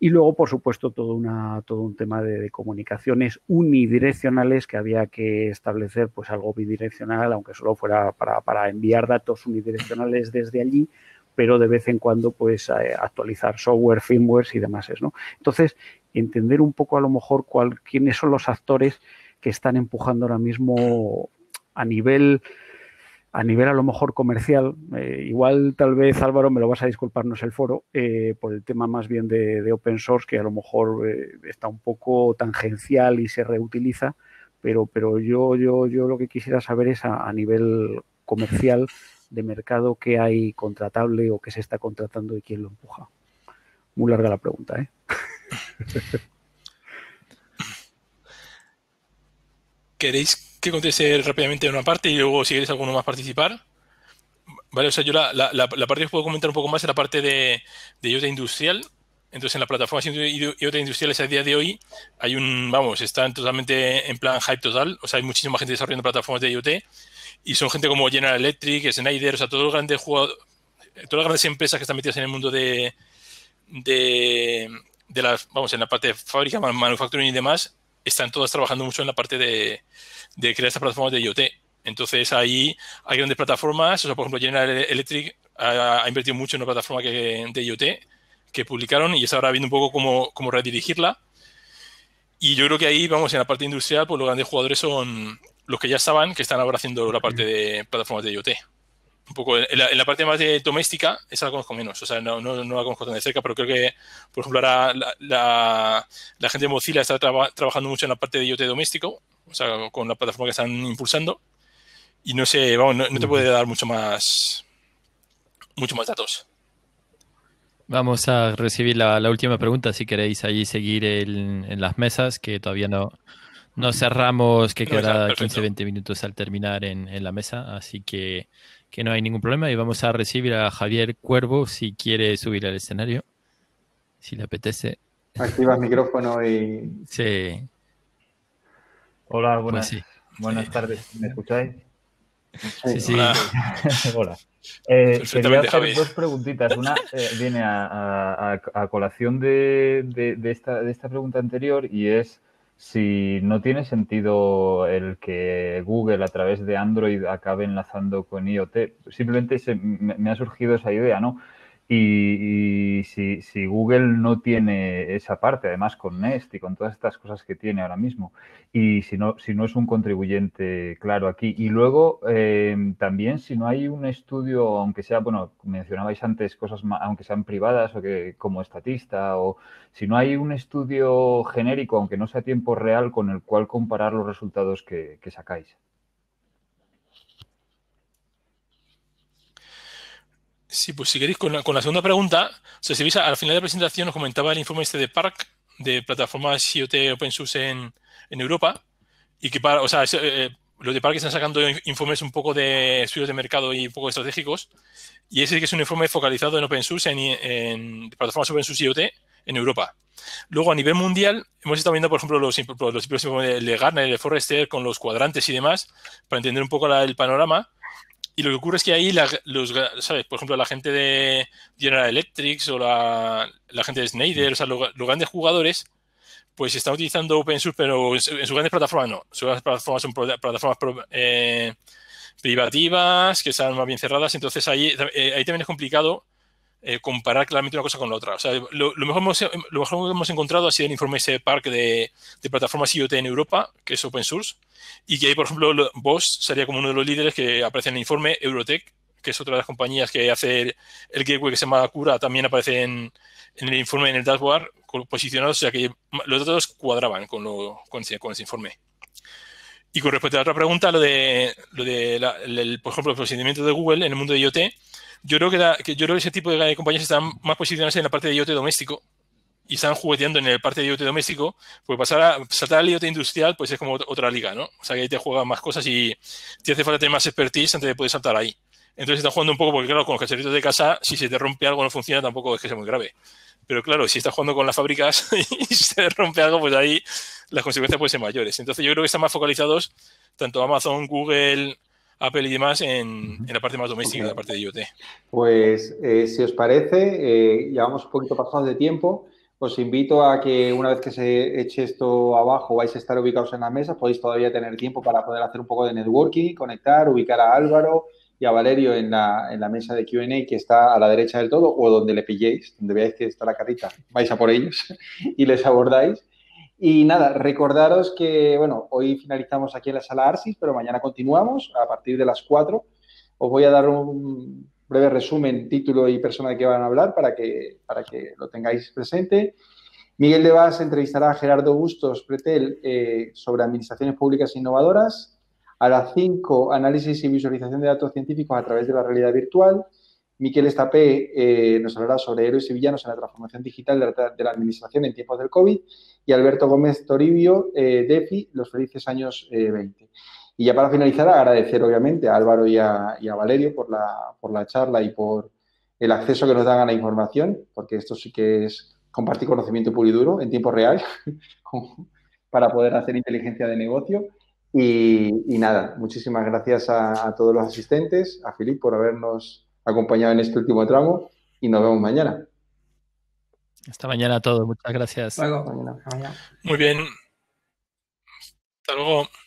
y luego por supuesto todo, una, todo un tema de, de comunicaciones unidireccionales que había que establecer pues algo bidireccional, aunque solo fuera para, para enviar datos unidireccionales desde allí, pero de vez en cuando pues actualizar software, firmware y demás, ¿no? Entonces, entender un poco a lo mejor cuál, quiénes son los actores que están empujando ahora mismo a nivel, a nivel a lo mejor comercial. Eh, igual tal vez, Álvaro, me lo vas a disculparnos el foro, eh, por el tema más bien de, de open source, que a lo mejor eh, está un poco tangencial y se reutiliza, pero, pero yo, yo, yo lo que quisiera saber es a, a nivel comercial, de mercado, que hay contratable o que se está contratando y quién lo empuja. Muy larga la pregunta, ¿eh? ¿Queréis que conteste rápidamente una parte y luego si queréis alguno más participar? Vale, o sea, yo la, la, la parte que os puedo comentar un poco más es la parte de, de IoT industrial. Entonces, en las plataformas IoT industriales a día de hoy hay un, vamos, están totalmente en plan hype total. O sea, hay muchísima gente desarrollando plataformas de IoT. Y son gente como General Electric, Schneider, o sea, todos los grandes jugadores, todas las grandes empresas que están metidas en el mundo de, de, de las, vamos, en la parte de fábrica, manufacturing y demás, están todas trabajando mucho en la parte de, de crear estas plataformas de IoT. Entonces, ahí hay grandes plataformas, o sea, por ejemplo, General Electric ha, ha invertido mucho en una plataforma que, de IoT que publicaron y está ahora viendo un poco cómo, cómo redirigirla. Y yo creo que ahí, vamos, en la parte industrial, pues los grandes jugadores son los que ya estaban, que están ahora haciendo la parte de plataformas de IoT. Un poco en la, en la parte más de doméstica, esa la conozco menos, o sea, no, no, no la conozco tan de cerca, pero creo que, por ejemplo, ahora la, la, la gente de Mozilla está traba, trabajando mucho en la parte de IoT doméstico, o sea, con la plataforma que están impulsando, y no sé, vamos, no, no te puede dar mucho más, mucho más datos. Vamos a recibir la, la última pregunta, si queréis ahí seguir el, en las mesas, que todavía no... Nos cerramos, que queda quince a veinte minutos al terminar en, en la mesa, así que, que no hay ningún problema. Y vamos a recibir a Javier Cuervo, si quiere subir al escenario, si le apetece. Activa el micrófono y... Sí. Hola, buenas, pues sí. buenas sí. tardes. ¿Me escucháis? Sí, sí. Hola. Hola. Eh, quería hacer Javi. dos preguntitas. Una eh, viene a, a, a colación de, de, de, esta, de esta pregunta anterior y es... Si no tiene sentido el que Google a través de Android acabe enlazando con IoT, simplemente se, me, me ha surgido esa idea, ¿no? Y, y si, si Google no tiene esa parte, además con Nest y con todas estas cosas que tiene ahora mismo, y si no, si no es un contribuyente claro aquí. Y luego eh, también si no hay un estudio, aunque sea, bueno, mencionabais antes cosas más, aunque sean privadas o que como estatista, o si no hay un estudio genérico, aunque no sea tiempo real, con el cual comparar los resultados que, que sacáis. Sí, pues si queréis, con la, con la segunda pregunta, o sea, si veis, al final de la presentación nos comentaba el informe este de PARC, de plataformas IoT Open Source en, en Europa, y que para, o sea, eh, los de PARC están sacando informes un poco de estudios de mercado y un poco estratégicos, y ese que es un informe focalizado en Open Source, en, en plataformas Open Source IoT en Europa. Luego, a nivel mundial, hemos estado viendo, por ejemplo, los informes de Gartner, de Forrester, con los cuadrantes y demás, para entender un poco la, el panorama. Y lo que ocurre es que ahí, la, los, ¿sabes? Por ejemplo, la gente de General Electric o la, la gente de Schneider, o sea, los, los grandes jugadores, pues están utilizando open source, pero en, en sus grandes plataformas no. Sus grandes plataformas son plataformas eh, privativas, que están más bien cerradas. Entonces, ahí, eh, ahí también es complicado eh, comparar claramente una cosa con la otra. O sea, lo, lo, mejor hemos, lo mejor que hemos encontrado ha sido el informe ese de PARC de, de plataformas IoT en Europa, que es open source, y que ahí, por ejemplo, lo, Bosch sería como uno de los líderes que aparece en el informe. Eurotech, que es otra de las compañías que hace el, el gateway que se llama Cura, también aparece en, en el informe, en el dashboard, posicionados, o sea que los datos cuadraban con, lo, con, ese, con ese informe. Y con respecto a la otra pregunta, lo de, lo de la, el, por ejemplo, el posicionamiento de Google en el mundo de IoT, yo creo que, la, que, yo creo que ese tipo de compañías están más posicionadas en la parte de IoT doméstico y están jugueteando en la parte de IoT doméstico, pues pasar a, saltar al IoT industrial pues es como otra liga, ¿no? O sea, que ahí te juegan más cosas y te hace falta tener más expertise antes de poder saltar ahí. Entonces, estás jugando un poco porque, claro, con los cacharritos de casa, si se te rompe algo no funciona, tampoco es que sea muy grave. Pero, claro, si estás jugando con las fábricas y se rompe algo, pues ahí las consecuencias pueden ser mayores. Entonces, yo creo que están más focalizados tanto Amazon, Google, Apple y demás en, en la parte más doméstica, okay, en la parte de IoT. Pues, eh, si os parece, eh, llevamos un poquito pasados de tiempo. Os invito a que una vez que se eche esto abajo, vais a estar ubicados en la mesa, podéis todavía tener tiempo para poder hacer un poco de networking, conectar, ubicar a Álvaro y a Valerio en la, en la mesa de Q and A que está a la derecha del todo, o donde le pilléis, donde veáis que está la carrita, vais a por ellos y les abordáis. Y nada, recordaros que, bueno, hoy finalizamos aquí en la sala Arsis, pero mañana continuamos a partir de las cuatro. Os voy a dar un breve resumen, título y persona de que van a hablar para que, para que lo tengáis presente. Miguel de Vaz entrevistará a Gerardo Bustos Pretel eh, sobre administraciones públicas innovadoras. A las cinco, análisis y visualización de datos científicos a través de la realidad virtual. Miquel Estapé eh, nos hablará sobre héroes y villanos en la transformación digital de la, de la administración en tiempos del COVID. Y Alberto Gómez Toribio, eh, DEFI, los felices años eh, veinte. Y ya para finalizar, agradecer obviamente a Álvaro y a, y a Valerio por la, por la charla y por el acceso que nos dan a la información, porque esto sí que es compartir conocimiento puro y duro en tiempo real para poder hacer inteligencia de negocio. Y, y nada, muchísimas gracias a, a todos los asistentes, a Filip por habernos acompañado en este último tramo y nos vemos mañana. Hasta mañana a todos, muchas gracias. Hasta luego. Hasta mañana. Muy bien. Hasta luego.